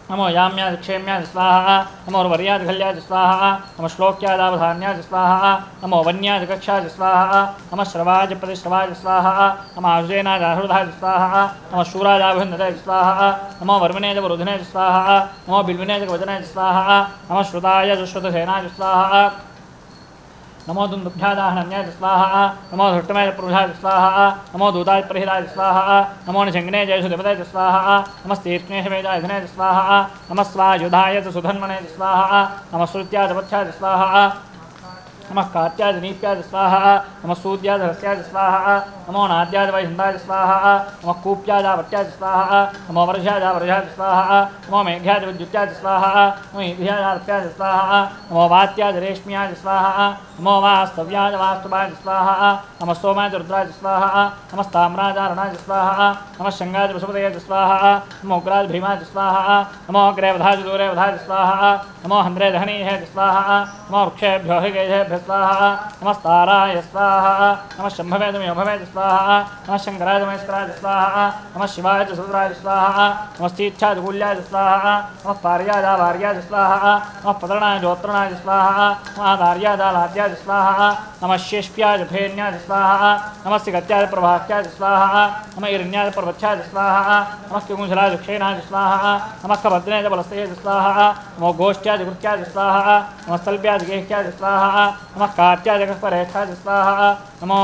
नमो याम्याज क्षेम्याज स्वाहा नमो वर्याज खल्याज स्वाहा नमो श्लोक्यादावधान्याज स्वाहा नमो वन्याज कक्षाज स्वाहा नमो श्रवाज प्रतिश्रवाज स्वाहा नमो आजेनाजाहृदाज स्वाहा नमो शूराजाभिन्नज स्वाहा नमो वर्मणेज वरुधनेज स्वाहा नमो बिल्विनेज वजनेज स्वाहा नमो श्रुताय श्रुतसेनाज स्वाहा नमो दुंदुभ्यादाहनन्याज स्वाहा नमो धृष्टमय प्रभुजाज स्वाहा नमो दूताज प्रहिराज स्वाहा नमो निशंगने जय सुदेवताय स्वाहा नमस्तीर्ष्णेश वेदायधनाय स्वाहा नमस्वायुधाय सुधन्मने स्वाहा नमस्रुत्याज वत्स्याज स्वाहा नमः कात्याज नीप्याज स्वाहा नमः सूद्याज हस्याज स्वाहा नमो नाद्याज वैहिन्दाज स्वाहा नमः कूप्याज आवट्याज स्वाहा नमो वर्षाज आवृजाज स्वाहा नमो मेघ्याज विद्युत्याज स्वाहा नमो ईध्याज अर्प्याज स्वाहा नमो वात्याज रेश्म्याज स्वाहा नमो वास्तव्याज वास्तवाज स्वाहा नमः सोमाज रुद्राज स्वाहा नमः ताम्राजारणाज स्वाहा नमः शंगाज वसुपतयाज स्वाहा नमो उग्राज भीमाज स्वाहा नमो अग्रेवधाज दूरेवधाज स्वाहा नमो हंद्रे धनीयज स्वाहा नमो वृक्षेभ्यो हृगेभ्यो स्वाहा नमस्ताराय स्वाहा नमः शंभवे भवे स्वाहा नमः शंकराय महेश्वराय स्वाहा नमः शिवाय सुद्राय स्वाहा नमस्तीच्छाय गुल्याय स्वाहा नमः पार्याय वार्याय स्वाहा नमः पतरणाय ज्योत्रणाय स्वाहा नमः आधार्याय लात्याय स्वाहा नमः शेष्प्याय भेन्याय स्वाहा नमः सिगत्याय प्रभाक्याय स्वाहा नमः इरण्याय पर्वत्याय स्वाहा नमः कुंजलाय क्षयनाय स्वाहा नमः कभद्रयाय बलस्याय स्वाहा नमो गोष्ट्याय कृत्याय स्वाहा नमः स्थल्प्याय गेह्याय स्वाहा नमः कात्याज परेक्षाज स्वाहा नमो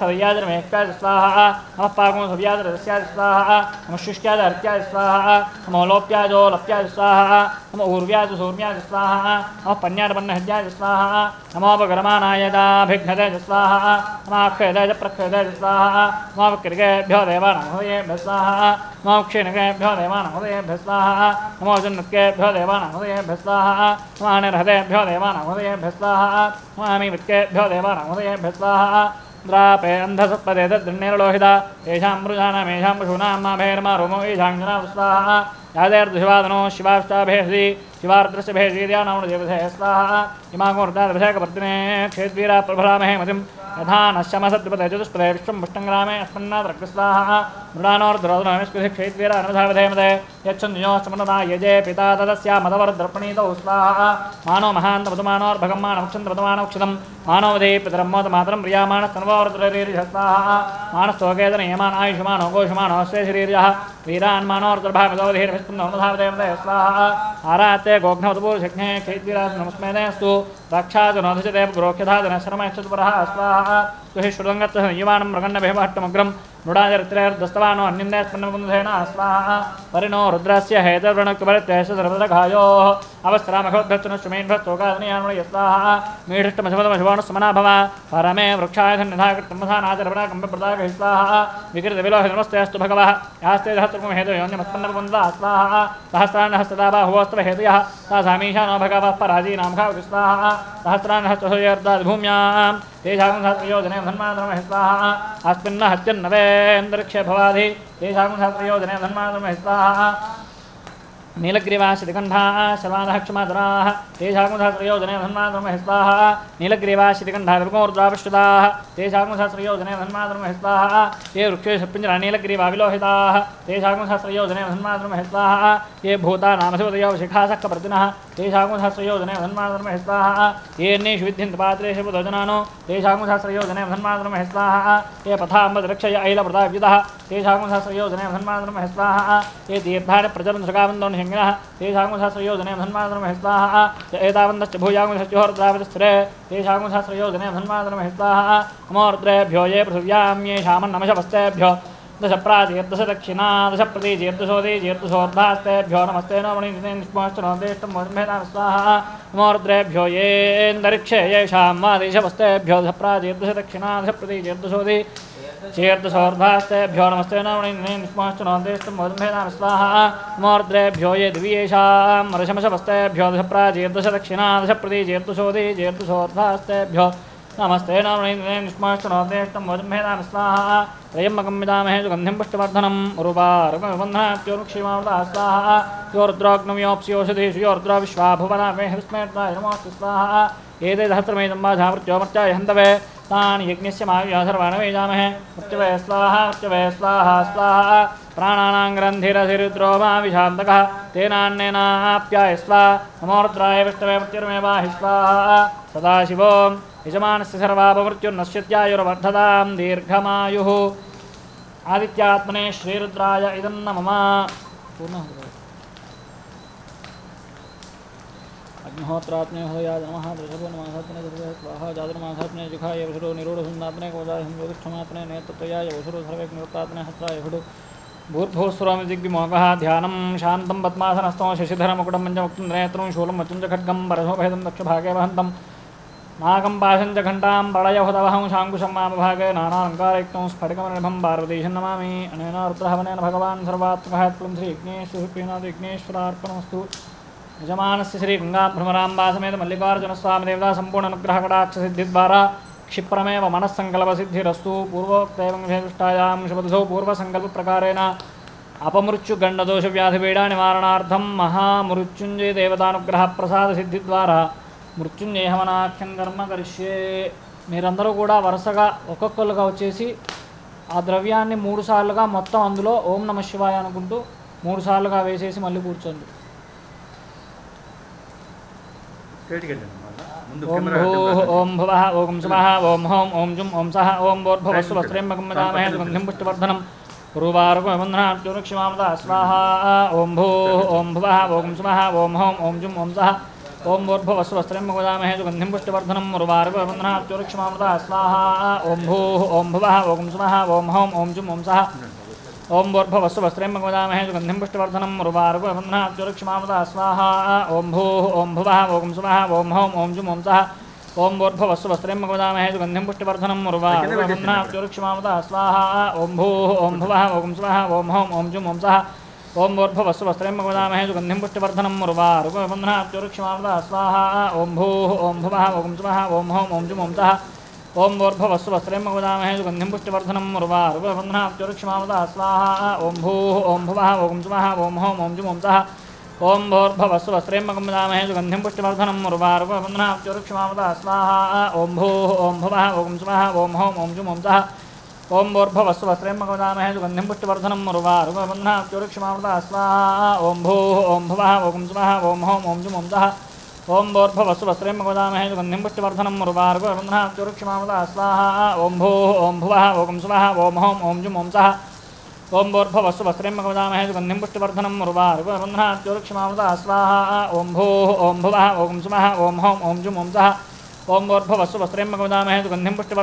खदयाज मेक्षाज स्वाहा नमः पागुंसव्याज रस्याज स्वाहा नमः शुष्ट्याज अर्त्याज स्वाहा नमो लोप्याजो लप्याज स्वाहा नमो ऊर्व्याज सूर्म्याज स्वाहा नमः पन्यारपन्नहज्याज स्वाहा नमो अपगरमानायदाभिघ्नज स्वाहा नमः अक्षयज प्रक्षयज स्वाहा नमो कृगेभ्यो देवानामोदेभ्य स्वाहा नमो क्षीणकेभ्यो देवानामोदेभ्य स्वाहा नमो जन्मकेभ्यो देवानामोदेभ्य स्वाहा नमः अनिर्हदेभ्यो देवानामोदेभ्य स्वाहा स्वामी वित्केभ्यो देवानामोदयेभ्य स्वाहा द्रापे अंधसत्पदे तद्दृण्येरलोहिता येषां मृजानां येषां पशूनां माभेर्मा रोमो येषाञ्जनां स्वाहा यादेर्दुशिवादनो शिवाष्टाभेषि शिवार्दृशभेषीर्यानामनुदेवधे स्वाहा इमागोर्दाभिषेकवर्तिने क्षेत्वीरा प्रभरामहे मतिं यथा नश्यमसद्विपदे चतुष्पदे विश्वं पुष्टङ्ग्रामे अस्मन्नाद्रक्स्वाहा मृडानोर्ध्रोदनमेष्कृति क्षेत्वीरा अनुधावधेमदे यच्छुन्योस्तमनदा यजे पिता तदस्या मदवर्द्रपणीतौ स्वाहा मानो महान्तमतुमानोर्भगम्मानमुक्षन्तमतुमानोक्षितं मानोवधे पितरम्मोतमातरं प्रियामाणस्तन्वोर्द्ररीर्यः स्वाहा मानस्तोकेतनयमान आयुषमानो गोषमानोऽस्वे शरीर्यः वीरान्मानोर्द्रभामितोधीर्भिष्टुन्दनुधावधेमदे स्वाहा आराते गोघ्नवतपुरुषज्ञे क्षेत्वीरास्मस्मेदेस्तु रक्षादनोधजते गोख्यधादनश्रमयच्छुतपरः स्वाहा तुहिश्रुदङ्गत्तसंयुवानं मृगन्नभेमहट्टमग्रं मृडाजरित्रैर्दस्तवानो अन्यन्देस्पन्नमुकुन्धेन स्वाहा परिणो रुद्रस्य हेतर्वणक्वरत्यशदर्भद्रघायोः अवस्त्रामखवद्भ्यत्तनुष्मेन्भ्यत्तोकादनीयान्मणि स्वाहा मीढष्टमशुभतमशुभानुस्मनाभवा परमे वृक्षायधन्यथाकृतमधानाचरपणाकम्बप्रदाकः स्वाहा विकृतविलोहितमस्तेऽस्तु भगवः यास्ते दहत्तुकमहेतुर्योन्यमस्पन्नमुकुन्दा स्वाहा सहस्रान्नहस्तदाबाहुवस्त्रहेतयः सा सामीशा नो भगवः पराजीनामखावति स्वाहा सहस्रान्नहस्तसुर्यर्दाद्भूम्यां तेषागुंसात्रयोजने धन्मानमः स्वाहा अस्मिन्न हत्यन्नवेन्दरिक्षे भवाधि तेषागुंसात्रयोजने धन्मानमः स्वाहा नीलग्रीवाशितिकण्ठा शर्वादक्षमाधराः तेषागुंसात्रयोजने धन्मानमः स्वाहा नीलग्रीवाशितिकण्ठा विगोर्द्रापश्रुताः तेषागुंसात्रयोजने धन्मानमः स्वाहा ये वृक्षेषु पिञ्जरा नीलग्रीवाविलोहिताः तेषागुंसात्रयोजने धन्मानमः स्वाहा ये भूता नामसुवदयो शिखासक्कप्रतिनः तेषागुंसात्रयोजने धन्मानमः स्वाहा ये अन्येषु विद्यन्तपात्रेषु बुधजनानो तेषागुंसात्रयोजने धन्मानमः स्वाहा ये पथाम्बदृक्षय ऐलप्रदाव्युतः तेषागुंसात्रयोजने धन्मानमः स्वाहा ये दीर्घानि प्रचलनसुकावन्दो तेषागुंसात्रयोजने धन्मानमः स्वाहा एतावन्तश्च भूयागुंसश्चोर्द्रावतस्थिरे तेषागुंसात्रयोजने धन्मानमः स्वाहा अमोर्द्रेभ्यो ये पृथिव्यां ये शामन्नमशवस्तेभ्यो दश प्राजेर्दश दक्षिणा दश प्रतीजेर्दशोदीजेर्दशोर्धास्तेभ्यो नमस्ते नो मणिष्टमोष्टनोदेष्टमोर्भेदां स्वाहा अमोर्द्रेभ्यो येन्दरिक्षे येषां वादेशवस्तेभ्यो दश प्राजेर्दश दक्षिणा दश प्रतीजेर्दशोदि चेर्दशोर्धास्तेभ्यो नमस्ते नमणिष्टमोर्भेदां स्वाहा अमोर्द्रेभ्यो ये द्वियेषां रशमशवस्तेभ्यो दश प्राजेर्दश दक्षिणा दश प्रतीजेर्दशोदि चेर्दशोर्धास्तेभ्यो नमस्ते नमणिष्टमोर्भेदां स्वाहा त्रयम्बकमिदामहे सुगन्धिं पुष्टवर्धनं उरुवारुकमिबन्धनात्योरुक्षीमामृता स्वाहा योरुद्राग्नमयोप्सियोषधीषु योरुद्रा विश्वाभुवनामहे हृस्मेर्दाय नमोऽस्तु स्वाहा एतैर्हस्रमेदम्बाधामृत्योमर्चाय हन्तवे तान् यज्ञस्य मायुः सर्वाणमेजामहे मृत्युवे स्वाहा मृत्युवे स्वाहा स्वाहा प्राणानां ग्रन्थिरधिरुद्रो मा विषान्तकः तेनान्नेनाप्याय स्वाहा नमो रुद्राय विष्णवे मृत्युर्मे पाहि स्वाहा सदाशिवो यजमानस्य सर्वापमृत्युर्नश्यत्यायुर्वर्धतां दीर्घमायुः आदित्यात्मने श्रीरुद्राय इदं नमः अग्निहोत्रात्मने हृदयाय नमः वृषभोन्मासात्मने हृदये स्वाहा जातुर्मासात्मने जिघाय वसुरो निरूढसुन्दात्मने गोदाय संयोगिष्ठमात्मने नेत्रत्रयाय वसुरो सर्वज्ञोत्रात्मने हस्ताय हृदु भूर्भुवस्सुरामि दिग्विमोहः ध्यानं शान्तं पद्मासनस्थं शशिधरं मुकुटं पञ्चमुक्तं नेत्रं शूलं वचनं च खड्गं बरसोभयदं दक्षभागे वहन्तं नागं पाशं च घण्टां प्रलयहुतवहं शाङ्कुशं वामभागे नानालङ्कारयुक्तं स्फटिकमनिभं पार्वतीशं नमामि अनेन रुद्रहवनेन भगवान् सर्वात्मकः त्वं श्रीयज्ञेश्वरप्रियनाथयज्ञेश्वरार्पणमस्तु यजमानस्य श्रीगङ्गाभ्रमराम्बासमेत मल्लिकार्जुनस्वामिदेवता सम्पूर्णनुग्रहकटाक्षसिद्धिद्वारा क्षिप्रमेव मनस्सङ्कल्पसिद्धिरस्तु पूर्वोक्तैवं विषयदृष्टायां शुभदुसौ पूर्वसङ्कल्पप्रकारेण अपमृत्युगण्डदोषव्याधिपीडानिवारणार्थं महामृत्युञ्जयदेवतानुग्रहप्रसादसिद्धिद्वारा మృత్యుంజయ హవనాఖ్యం కర్మ కరిష్యే. మీరందరూ కూడా వరుసగా ఒక్కొక్కరుగా వచ్చేసి ఆ ద్రవ్యాన్ని మూడు సార్లుగా మొత్తం అందులో ఓం నమ శివాయ అనుకుంటూ మూడు సార్లుగా వేసేసి మళ్ళీ కూర్చోండి. ఓం భూః ఓం భువః ఓం స్వః ఓం హోం ఓం జుం ఓం సహ ఓం భోర్భువస్సు వస్త్రేం మగమదామహే గంధిం పుష్టివర్ధనం రూపారుకమబంధనాక్షమామద స్వాహ. ఓం భూః ఓం భువః ఓం స్వః ఓం హోం ఓం జుం ఓం సహ ओम भूर्भुवस्सु वस्त्रं मुकुदामहे सुगन्धिं पुष्टिवर्धनं मुरुवार्गवन्दनाच्चोरुक्षमामृता स्वाहा. ओं भूः ओं भुवः ओं स्वः ओं हौं ओं जुं ओं सः ओं भूर्भुवस्सु वस्त्रं मुकुदामहे सुगन्धिं पुष्टिवर्धनं मुरुवार्गवन्दनाच्चोरुक्षमामृता स्वाहा. ओं भूः ओं भुवः ओं स्वः ओं हौं ओं जुं ओं सः ओं भूर्भुवस्सु वस्त्रं मुकुदामहे सुगन्धिं पुष्टिवर्धनं मुरुवार्गवन्दनाच्चोरुक्षमामृता स्वाहा. ओं भूः ओं भुवः ओं स्वः ओं हौं ओं जुं ओं सः ओं भूर्भुवस्सु वस्त्रं मुकुदामहे सुगन्धिं पुष्टिवर्धनं मुरुवारुकवन्दनाच्चोरुक्षमामृता स्वाहा. ओं भूः ओं भुवः ओं स्वः ओं हौं ओं जुं ओं सः ओं भूर्भुवस्सु वस्त्रं मुकुदामहे सुगन्धिं पुष्टिवर्धनं मुरुवारुकवन्दनाच्चोरुक्षमामृता स्वाहा. ओं भूः ओं भुवः ओं स्वः ओं हौं ओं जुं ओं सः ओं भूर्भुवस्सु वस्त्रं मुकुदामहे सुगन्धिं पुष्टिवर्धनं मुरुवारुकवन्दनाच्चोरुक्षमामृता स्वाहा. ओं भूः ओं भुवः ओं स्वः ओं हौं ओं जुं ओं सः ओं भूर्भुवस्सु वस्त्रं मुकुदामहे सुगन्धिं पुष्टिवर्धनं मुरुवारुकवन्दनाच्चोरुक्षमामृता स्वाहा. ओं भूः ओं भुवः ओं स्वः ओं हौं ओं जुं ओं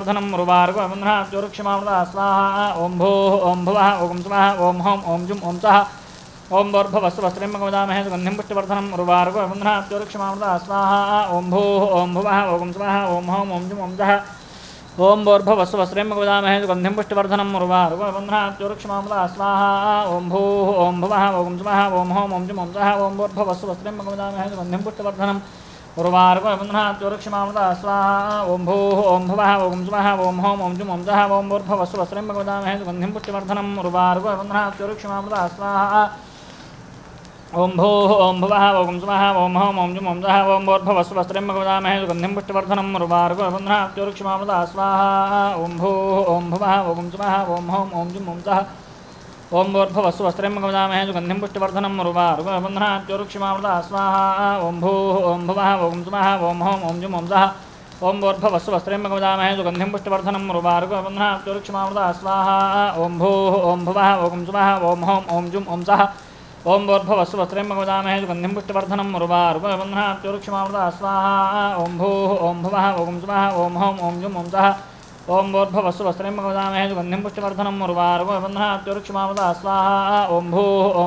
सः ओं भूर्भुवस्सु वस्त्रं मुकुदामहे सुगन्धिं पुष्टिवर्धनं मुरुवारुकवन्दनाच्चोरुक्षमामृता स्वाहा. ओं भूः ओं भुवः ओं स्वः ओं हौं ओं जुं ओं सः ओं भूर्भुवस्सु वस्त्रं मुकुदामहे सुगन्धिं पुष्टिवर्धनं मुरुवारुकवन्दनाच्चोरुक्षमामृता स्वाहा. ओं भूः ओं भुवः ओं स्वः ओं हौं ओं जुं ओं सः ओं भूर्भुवस्सु वस्त्रं मुकुदामहे सुगन्धिं पुष्टिवर्धनं मुरुवारुकवन्दनाच्चोरुक्षमामृता स्वाहा. ओं भूः ओं भुवः ओं स्वः ओं हौं ओं जुं ओं सः ओं भूर्भुवस्सु वस्त्रं मुकुदामहे सुगन्धिं पुष्टिवर्धनं मुरुवारुकवन्दनाच्चोरुक्षमामृता स्वाहा. ओं भूः ओं भुवः ओं स्वः ओं हौं ओं जुं ओं सः ओं भूर्भुवस्सु वस्त्रं मुकुदामहे सुगन्धिं पुष्टिवर्धनं मुरुवारुकवन्दनाच्चोरुक्षमामृता स्वाहा. ओं भूः ओं भुवः ओं स्वः ओं हौं ओं जुं ओं सः ओं भूर्भुवस्सु वस्त्रं मुकुदामहे सुगन्धिं पुष्टिवर्धनं मुरुवारुकवन्दनाच्चोरुक्षमामृता स्वाहा. ओं भूः ओं भुवः ओं स्वः ओं हौं ओं जुं ओं सः ओं भूर्भुवस्सु वस्त्रं मुकुदामहे सुगन्धिं पुष्टिवर्धनं मुरुवारुकवन्दनाच्चोरुक्षमामृता स्वाहा. ओं भूः ओं भुवः ओं स्वः ओं हौं ओं जुं ओं सः ओं भूर्भुवस्सु वस्त्रं मुकुदामहे सुगन्धिं पुष्टिवर्धनं मुरुवारुकवन्दनाच्चोरुक्षमामृता स्वाहा. ओं भूः ओं भुवः ओं स्वः ओं हौं ओं जुं ओं सः ओं भूर्भुवस्सु वस्त्रं मुकुदामहे सुगन्धिं पुष्टिवर्धनं मुरुवारुकवन्दनाच्चोरुक्षमामृता स्वाहा. ओं भूः ओं भुवः ओं स्वः ओं हौं ओं जुं ओं सः ओं भूर्भुवस्सु वस्त्रं मुकुदामहे सुगन्धिं पुष्टिवर्धनं मुरुवारुकवन्दनाच्चोरुक्षमामृता स्वाहा. ओं भूः ओं भुवः ओं स्वः ओं हौं ओं जुं ओं सः ओं भूर्भुवस्सु वस्त्रं मुकुदामहे सुगन्धिं पुष्टिवर्धनं मुरुवारुकवन्दनाच्चोरुक्षमामृता स्वाहा. ओं भूः ओं भुवः ओं स्वः ओं हौं ओं जुं ओं सः ओं भूर्भुवस्सु वस्त्रं मुकुदामहे सुगन्धिं पुष्टिवर्धनं मुरुवारुकवन्दनाच्चोरुक्षमामृता स्वाहा. ओं भूः ओं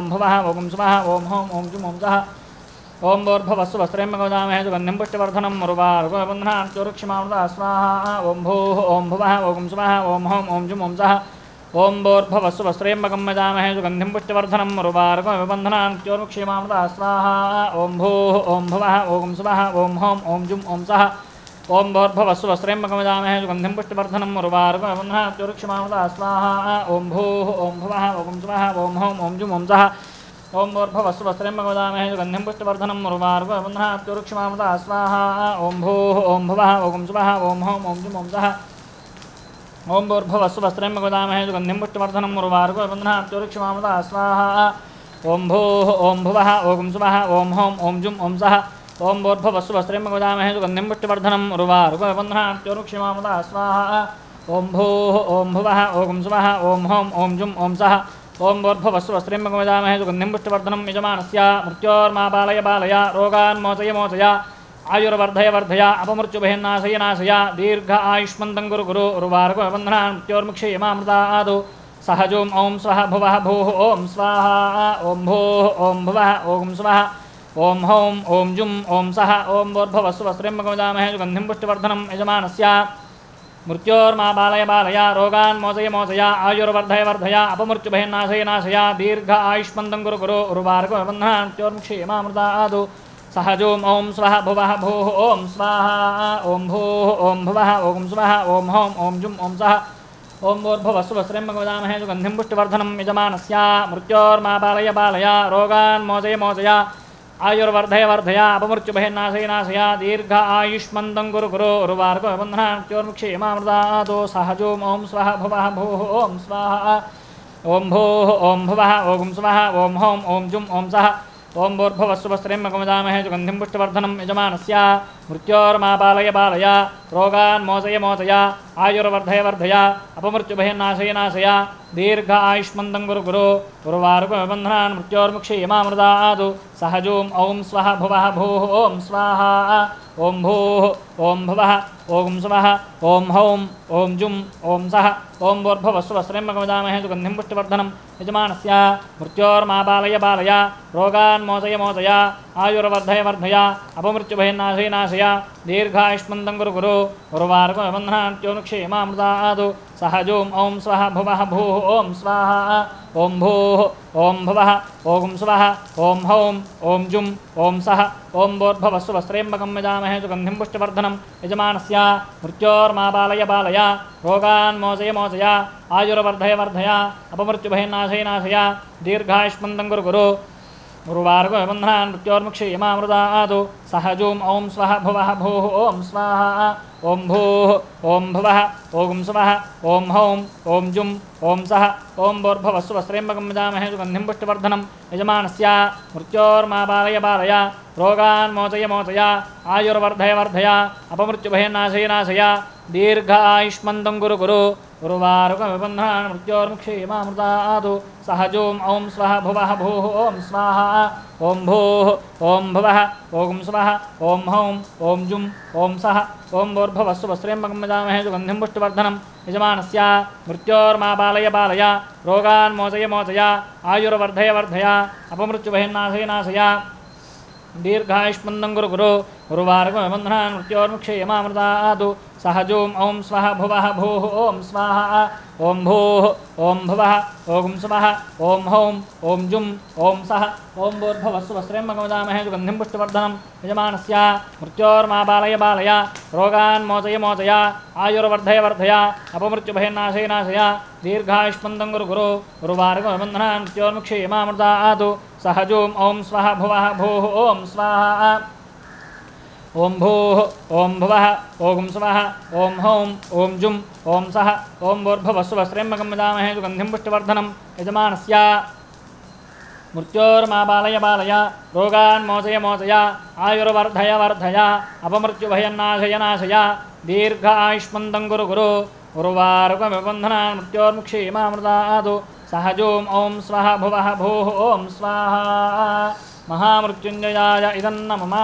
भुवः ओं स्वः ओं हौं ओं जुं ओं सः ओं भूर्भुवस्सु वस्त्रं मुकुदामहे सुगन्धिं पुष्टिवर्धनं मुरुवारुकवन्दनाच्चोरुक्षमामृता स्वाहा. ओं भूः ओं भुवः ओं स्वः ओं हौं ओं जुं ओं सः ओं भूर्भुवस्सु वस्त्रं मुकुदामहे सुगन्धिं पुष्टिवर्धनं मुरुवारुकवन्दनाच्चोरुक्षमामृता स्वाहा. ओं भूः ओं भुवः ओं स्वः ओं हौं ओं जुं ओं सः ओं भूर्भुवस्सु वस्त्रं मुकुदामहे सुगन्धिं पुष्टिवर्धनं मुरुवारुकवन्दनाच्चोरुक्षमामृता स्वाहा. ओं भूः ओं भुवः ओं स्वः ओं हौं ओं जुं ओं सः ओम ओर्भवस्व वस्त्रं भगवदामहे सुगन्धिं पुष्टवर्धनं मुरुवारुववन्ध्राप्तुरुक्षमामता स्वाहा। ओं भूः ओं भुवः ओं सुवः ओं हौं ओं जुं ओं सः। ओं भूर्भवस्व वस्त्रं भगवदामहे सुगन्धिं पुष्टवर्धनं मुरुवारुववन्ध्राप्तुरुक्षमामता स्वाहा। ओं भूः ओं भुवः ओं सुवः ओं हौं ओं जुं ओं सः। ओं भूर्भवस्व वस्त्रं भगवदामहे सुगन्धिं पुष्टवर्धनं मुरुवारुववन्ध्राप्तुरुक्षमामता स्वाहा। ओं भूः ओं भुवः ओं सुवः ओं हौं ओं जुं ओं सः। ओं भूर्भुवस्सु वस्त्रं भगवदामहे सुगन्धिं पुष्टवर्धनं यजमानस्य। मृत्योर्मा बालय बालय रोगान् मोचय मोचय। आयुर्वर्धय वर्धय अपमृत्युभयन्नाशय नाशय। दीर्घ आयुष्मन्तं गुरु गुरु उर्वारुकबन्धनान् मृत्योर्मुक्षीय मामृता आदौ। सहजों ओं स्वः भुवः भूः ओं स्वाहा। ओं भूः ओं भुवः ओं स्वः ओं हौं ओं जुं ओं सः। ओं भूर्भुवस्सु वस्त्रं भगवदामहे सुगन्धिं पुष्टवर्धनं यजमानस्य। मृत्योर्मा बालय बालय रोगान् मोचय मोचय। आयुर्वर्धय वर्धय अपमृत्युभयन्नाशय नाशय। दीर्घ आयुष्मन्तं गुरु गुरु उर्वारुकबन्धनान् मृत्योर्मुक्षीय मामृता आदौ। सहजों ओं स्वः भुवः भूः ओं स्वाहा। ओं भूः ओं भुवः ओं स्वः ओं हौं ओं जुं ओं सः। ओं भूर्भुवस्सु वस्त्रं भगवदामहे सुगन्धिं पुष्टवर्धनं यजमानस्य। मृत्योर्मा बालय बालय रोगान् मोचय मोचय। आयुर्वर्धय वर्धय अपमृत्युभयन्नाशय नाशय। दीर्घ आयुष्मन्तं गुरु गुरु उर्वारुकबन्धनान् मृत्योर्मुक्षीय मामृता आदौ। सहजों ओं स्वः भुवः भूः ओं स्वाहा। ओं भूः ओं भुवः ओं स्वः ओं हौं ओं जुं ओं सः। ओं भूर्भुवस्सु वस्त्रं भगवदामहे सुगन्धिं पुष्टवर्धनं यजमानस्य। मृत्योर्मा बालय बालय रोगान् मोचय मोचय। आयुर्वर्धय वर्धय अपमृत्युभयन्नाशय नाशय। दीर्घ आयुष्मन्तं गुरु गुरु उर्वारुकबन्धनान् मृत्योर्मुक्षीय मामृता आदौ। सहजों ओं स्वः भुवः भूः ओं स्वाहा। ओं भूः ओं भुवः ओं स्वः ओं हौं ओं जुं ओं सः। ओं भूर्भुवस्सु वस्त्रं भगवदामहे सुगन्धिं पुष्टवर्धनं यजमानस्य। मृत्योर्मा बालय बालय रोगान् मोचय मोचय। आयुर्वर्धय वर्धय अपमृत्युभयन्नाशय नाशय। दीर्घायुष्मन्तं गुरु गुरु उर्वारुकबन्धनान् मृत्योर्मुक्षीय मामृता आदौ। सहजों ओं स्वः भुवः भूः ओं स्वाहा। ओं भूः ओं भुवः ओं स्वः ओं हौं ओं जुं ओं सः। ओं भूर्भुवस्सु वस्त्रं भगवदामहे सुगन्धिं पुष्टवर्धनं यजमानस्य। मृत्योर्मा बालय बालय रोगान् मोचय मोचय। आयुर्वर्धय वर्धय अपमृत्युभयन्नाशय नाशय। दीर्घायुष्मन्तं गुरु गुरु उर्वारुकबन्धनान् मृत्योर्मुक्षीय मामृता आदौ। सहजों ओं स्वः भुवः भूः ओं स्वाहा। ओं भूः ओं भुवः ओं स्वः ओं हौं ओं जुं ओं सः। ओं भूर्भुवस्सु वस्त्रं भगवदामहे सुगन्धिं पुष्टवर्धनं यजमानस्य। मृत्योर्मा बालय बालय रोगान् मोचय मोचय। आयुर्वर्धय वर्धय अपमृत्युभयन्नाशय नाशय। दीर्घ आयुष्मन्तं गुरु गुरु उर्वारुकबन्धनान् मृत्योर्मुक्षीय मामृता आदौ। सहजों ओं स्वः भुवः भूः ओं स्वाहा। ओं भूः ओं भुवः ओं स्वः ओं हौं ओं जुं ओं सः। ओं भूर्भुवस्सु वस्त्रं भगवदामहे सुगन्धिं पुष्टवर्धनं यजमानस्य। मृत्योर्मा बालय बालय रोगान् मोचय मोचय। आयुर्वर्धय वर्धय अपमृत्युभयन्नाशय नाशय। दीर्घायुष्मन्तं गुरु गुरु उर्वारुकबन्धनान् मृत्योर्मुक्षीय मामृता आदौ। सहजों ओं स्वः भुवः भूः ओं स्वाहा। ओं भूः ओं भुवः ओं स्वः ओं हौं ओं जुं ओं सः। ओं भूर्भुवस्सु वस्त्रं भगवदामहे सुगन्धिं पुष्टवर्धनं यजमानस्य। मृत्योर्मा बालय बालय रोगान् मोचय मोचय। आयुर्वर्धय वर्धय अपमृत्युभयन्नाशय नाशय। दीर्घायुष्मन्तं गुरु गुरु उर्वारुकबन्धनान् मृत्योर्मुक्षीय मामृता आदौ। सहजों ओं स्वः भुवः भूः ओं स्वाहा। ओं भूः ओं भुवः ओं स्वः ओं हौं ओं जुं ओं सः। ओं भूर्भुवस्सु वस्त्रं भगवदामहे सुगन्धिं पुष्टवर्धनं यजमानस्य। मृत्योर्मा बालय बालय रोगान् मोचय मोचय। आयुर्वर्धय वर्धय अपमृत्युभयन्नाशय नाशय। दीर्घ आयुष्मन्तं गुरु गुरु उर्वारुकबन्धनान् मृत्योर्मुक्षीय मामृता आदौ। सहजों ओं स्वः भुवः भूः ओं स्वाहा। महामृत्युञ्जयाय इदन्नमः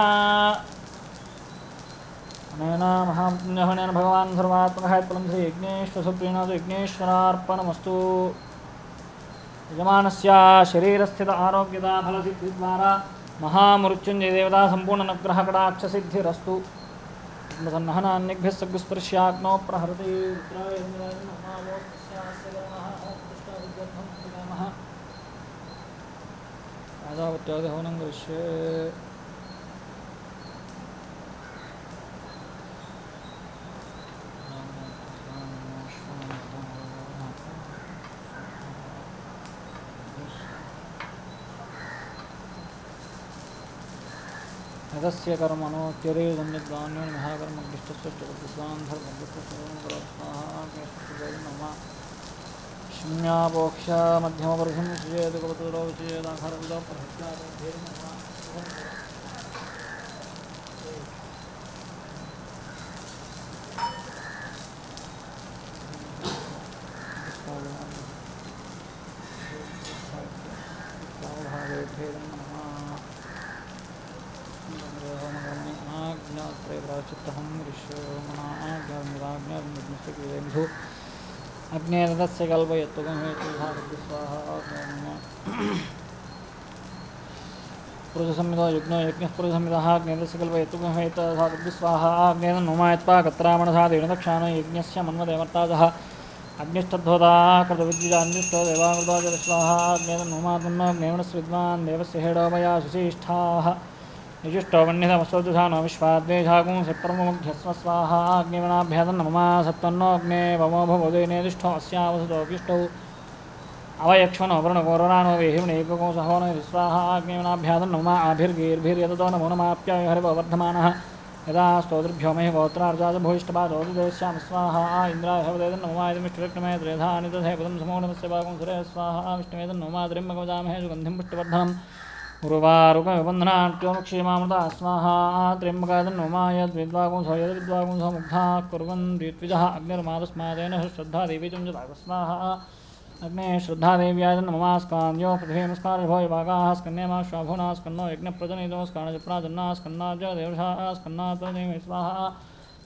नैना महामृत्युञ्जयेन भगवान् सर्वात्मकः इत्यलं श्री यज्ञेश्वरसुप्रीणो यज्ञेश्वरार्पणमस्तु। यजमानस्य शरीरस्थित आरोग्यता फलसिद्धिद्वारा महामृत्युञ्जय देवता सम्पूर्णानुग्रहकटाक्षसिद्धिरस्तु। सन्नहनान्येभ्यः सद्गुस्पर्श्याग्नौ प्रहरति राजावत्यादिहवनं करिष्ये। नगस्य कर्मणो तिरेजन्यदान्यो महाकर्मग्निष्टस्यस्तुस्वान्धर्मग्निष्टस्योपराधाः शम्यापोक्षा मध्यमवर्गं सुचेतकवतुरोचेदाखारविदोपहत्यारोधेर्मः अग्निर्दस्य कल्पयत्वं हेतु भारती स्वाहा पुरुषसंहिता युग्नो यज्ञ पुरुषसंहिता अग्निर्दस्य कल्पयत्वं हेतु भारती स्वाहा अग्नेन नुमायत्वा कत्रामणसा देणदक्षाणो यज्ञस्य मन्मदेवर्ताजः अग्निष्टद्धोता कृतविद्युजान्युक्तो देवामृताजः स्वाहा अग्नेन नुमात्मनो अग्नेवणस्य विद्वान् देवस्य हेडोमया सुशिष्ठाः युजुष्टोवन्यतमस्वदुषा न विश्वाद्वेषागुं सत्प्रमुख्यस्व स्वाहा अग्निवनाभ्यादन्न मम सत्पन्नोऽग्ने वमोभवोदयनेदिष्ठो अस्यावसतोऽभिष्टौ अवयक्षणो वरुणगोरणानो वेहिमनेकगो सहो न स्वाहा अग्निवनाभ्यादन्न मम आभिर्गीर्भिर्यततो नमो नमाप्याय हरिभवर्धमानः यदा स्तोतृभ्यो महि गोत्रार्जातभूयिष्ठपादोदिदेश्यां स्वाहा इन्द्राय हवदेदन्न मम इदमिष्टविक्रमे त्रेधानिदधे पदं समोणमस्य भागं सुरे स्वाहा विष्णुवेदन्न मम द्रिम्मगमजामहे सुगन्धिं पुष्टिवर्धनम् उर्वारुकबंधनाट्योमुक्षेमामृता स्वाहा त्र्यम्बकादन्नुमायद्विद्वागुंसो यद्विद्वागुंसो मुग्धा कुर्वन् द्वित्विजः अग्निर्मातस्मादेन श्रद्धा देवी च स्वाहा अग्ने श्रद्धा देव्याजन्ममास्कान्यो पृथिवीमस्कारभो विभागाः स्कन्यमा श्वाभुना स्कन्नो यज्ञप्रजनितो स्काणजप्राजन्ना स्कन्नाज देवषाः स्कन्नात्मदेवी स्वाहा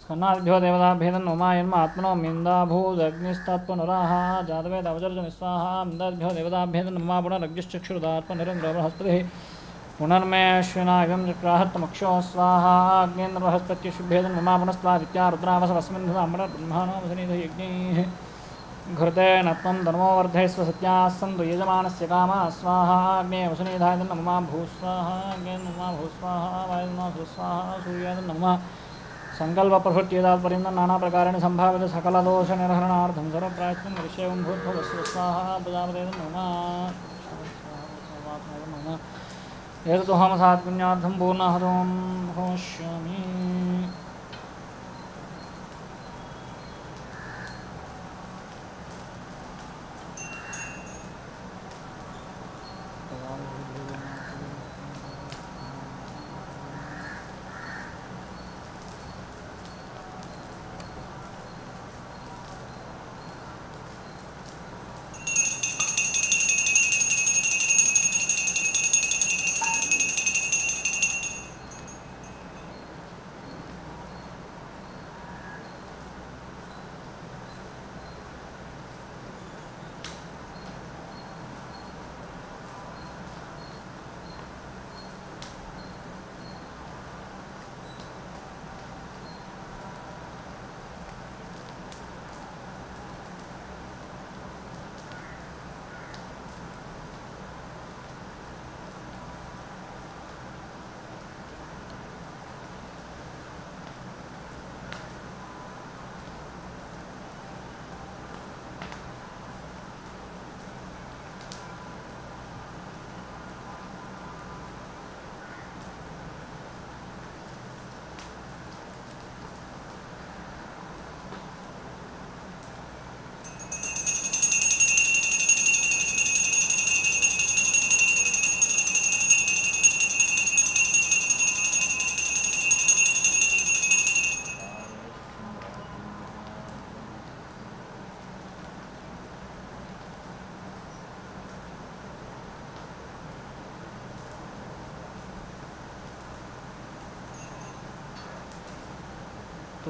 स्कन्नाभ्यो देवताभ्येदन्नुमायन्मात्मनो मिन्दाभूदग्निस्तात्पुनराः जातवेदावजर्जनि स्वाहा मिन्दाभ्यो देवताभ्येदन्नुमा पुनरग्निश्चक्षुरुदात्मनिरन्द्रबृहस्पतिः पुनर्मेश्विनायं चक्राहत्तमक्षो स्वाहा अग्नेन्द्रबृहस्पत्यशुभ्येदन् मम पुनस्त्वादित्या रुद्रावसवस्मिन् ब्रह्माणोपनिधयज्ञैः घृतेन त्वं धर्मोवर्धयस्व सत्याः सन्तु यजमानस्य कामः स्वाहा अग्ने वसुनिधायदन् मम भूस्वाहा अग्नेन्द्र मम भूस्वाहा वायुर्मम भूस्वाहा सूर्यादन् मम संकल्पप्रभृत्येदात्पर्यन्तं नाना प्रकारेण सम्भाव्यते सकलदोषनिर्हरणार्थं सर्वप्रायश्चित्तं विषयं भूतभवस्व स्वाहा प्रजापतेर्न मम एतदोहम सात्पुण्यार्थं पूर्णाहतों भविष्यामि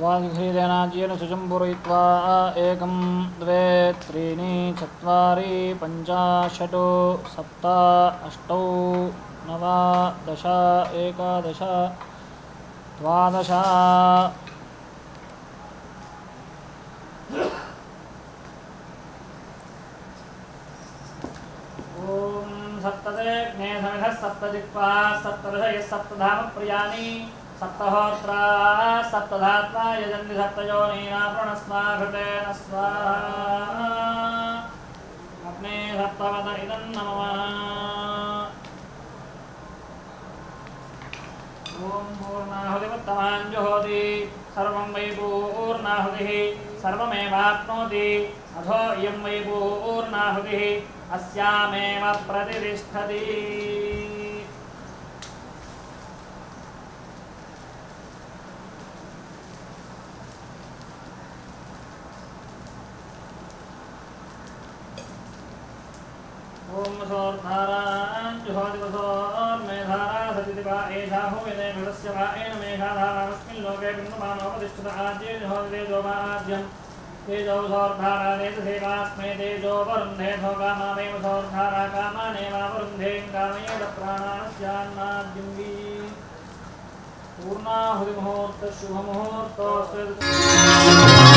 वाघ्रीदेनाज्येन सुजम्बुरयित्वा एकं द्वे त्रीणि चत्वारि पञ्च षट् सप्त अष्ट नव दश एकादश द्वादश ॐ सप्तदे ज्ञेयः सप्तदिक्पा सप्तरजः सप्तधामप्रियानि सप्तहोत्रा सप्तधात्वा यजन्ति सप्तयोनीना प्रणस्वा घृतेन स्वाहा अग्ने सप्तवद इदं नमः। जुहोति सर्वं वै पूर्णाहुतिः सर्वमेवाप्नोति अथो इयं वै पूर्णाहुतिः अस्यामेव प्रतिष्ठति। ओम पूर्णाहुति मुहूर्त शुभ मुहूर्त।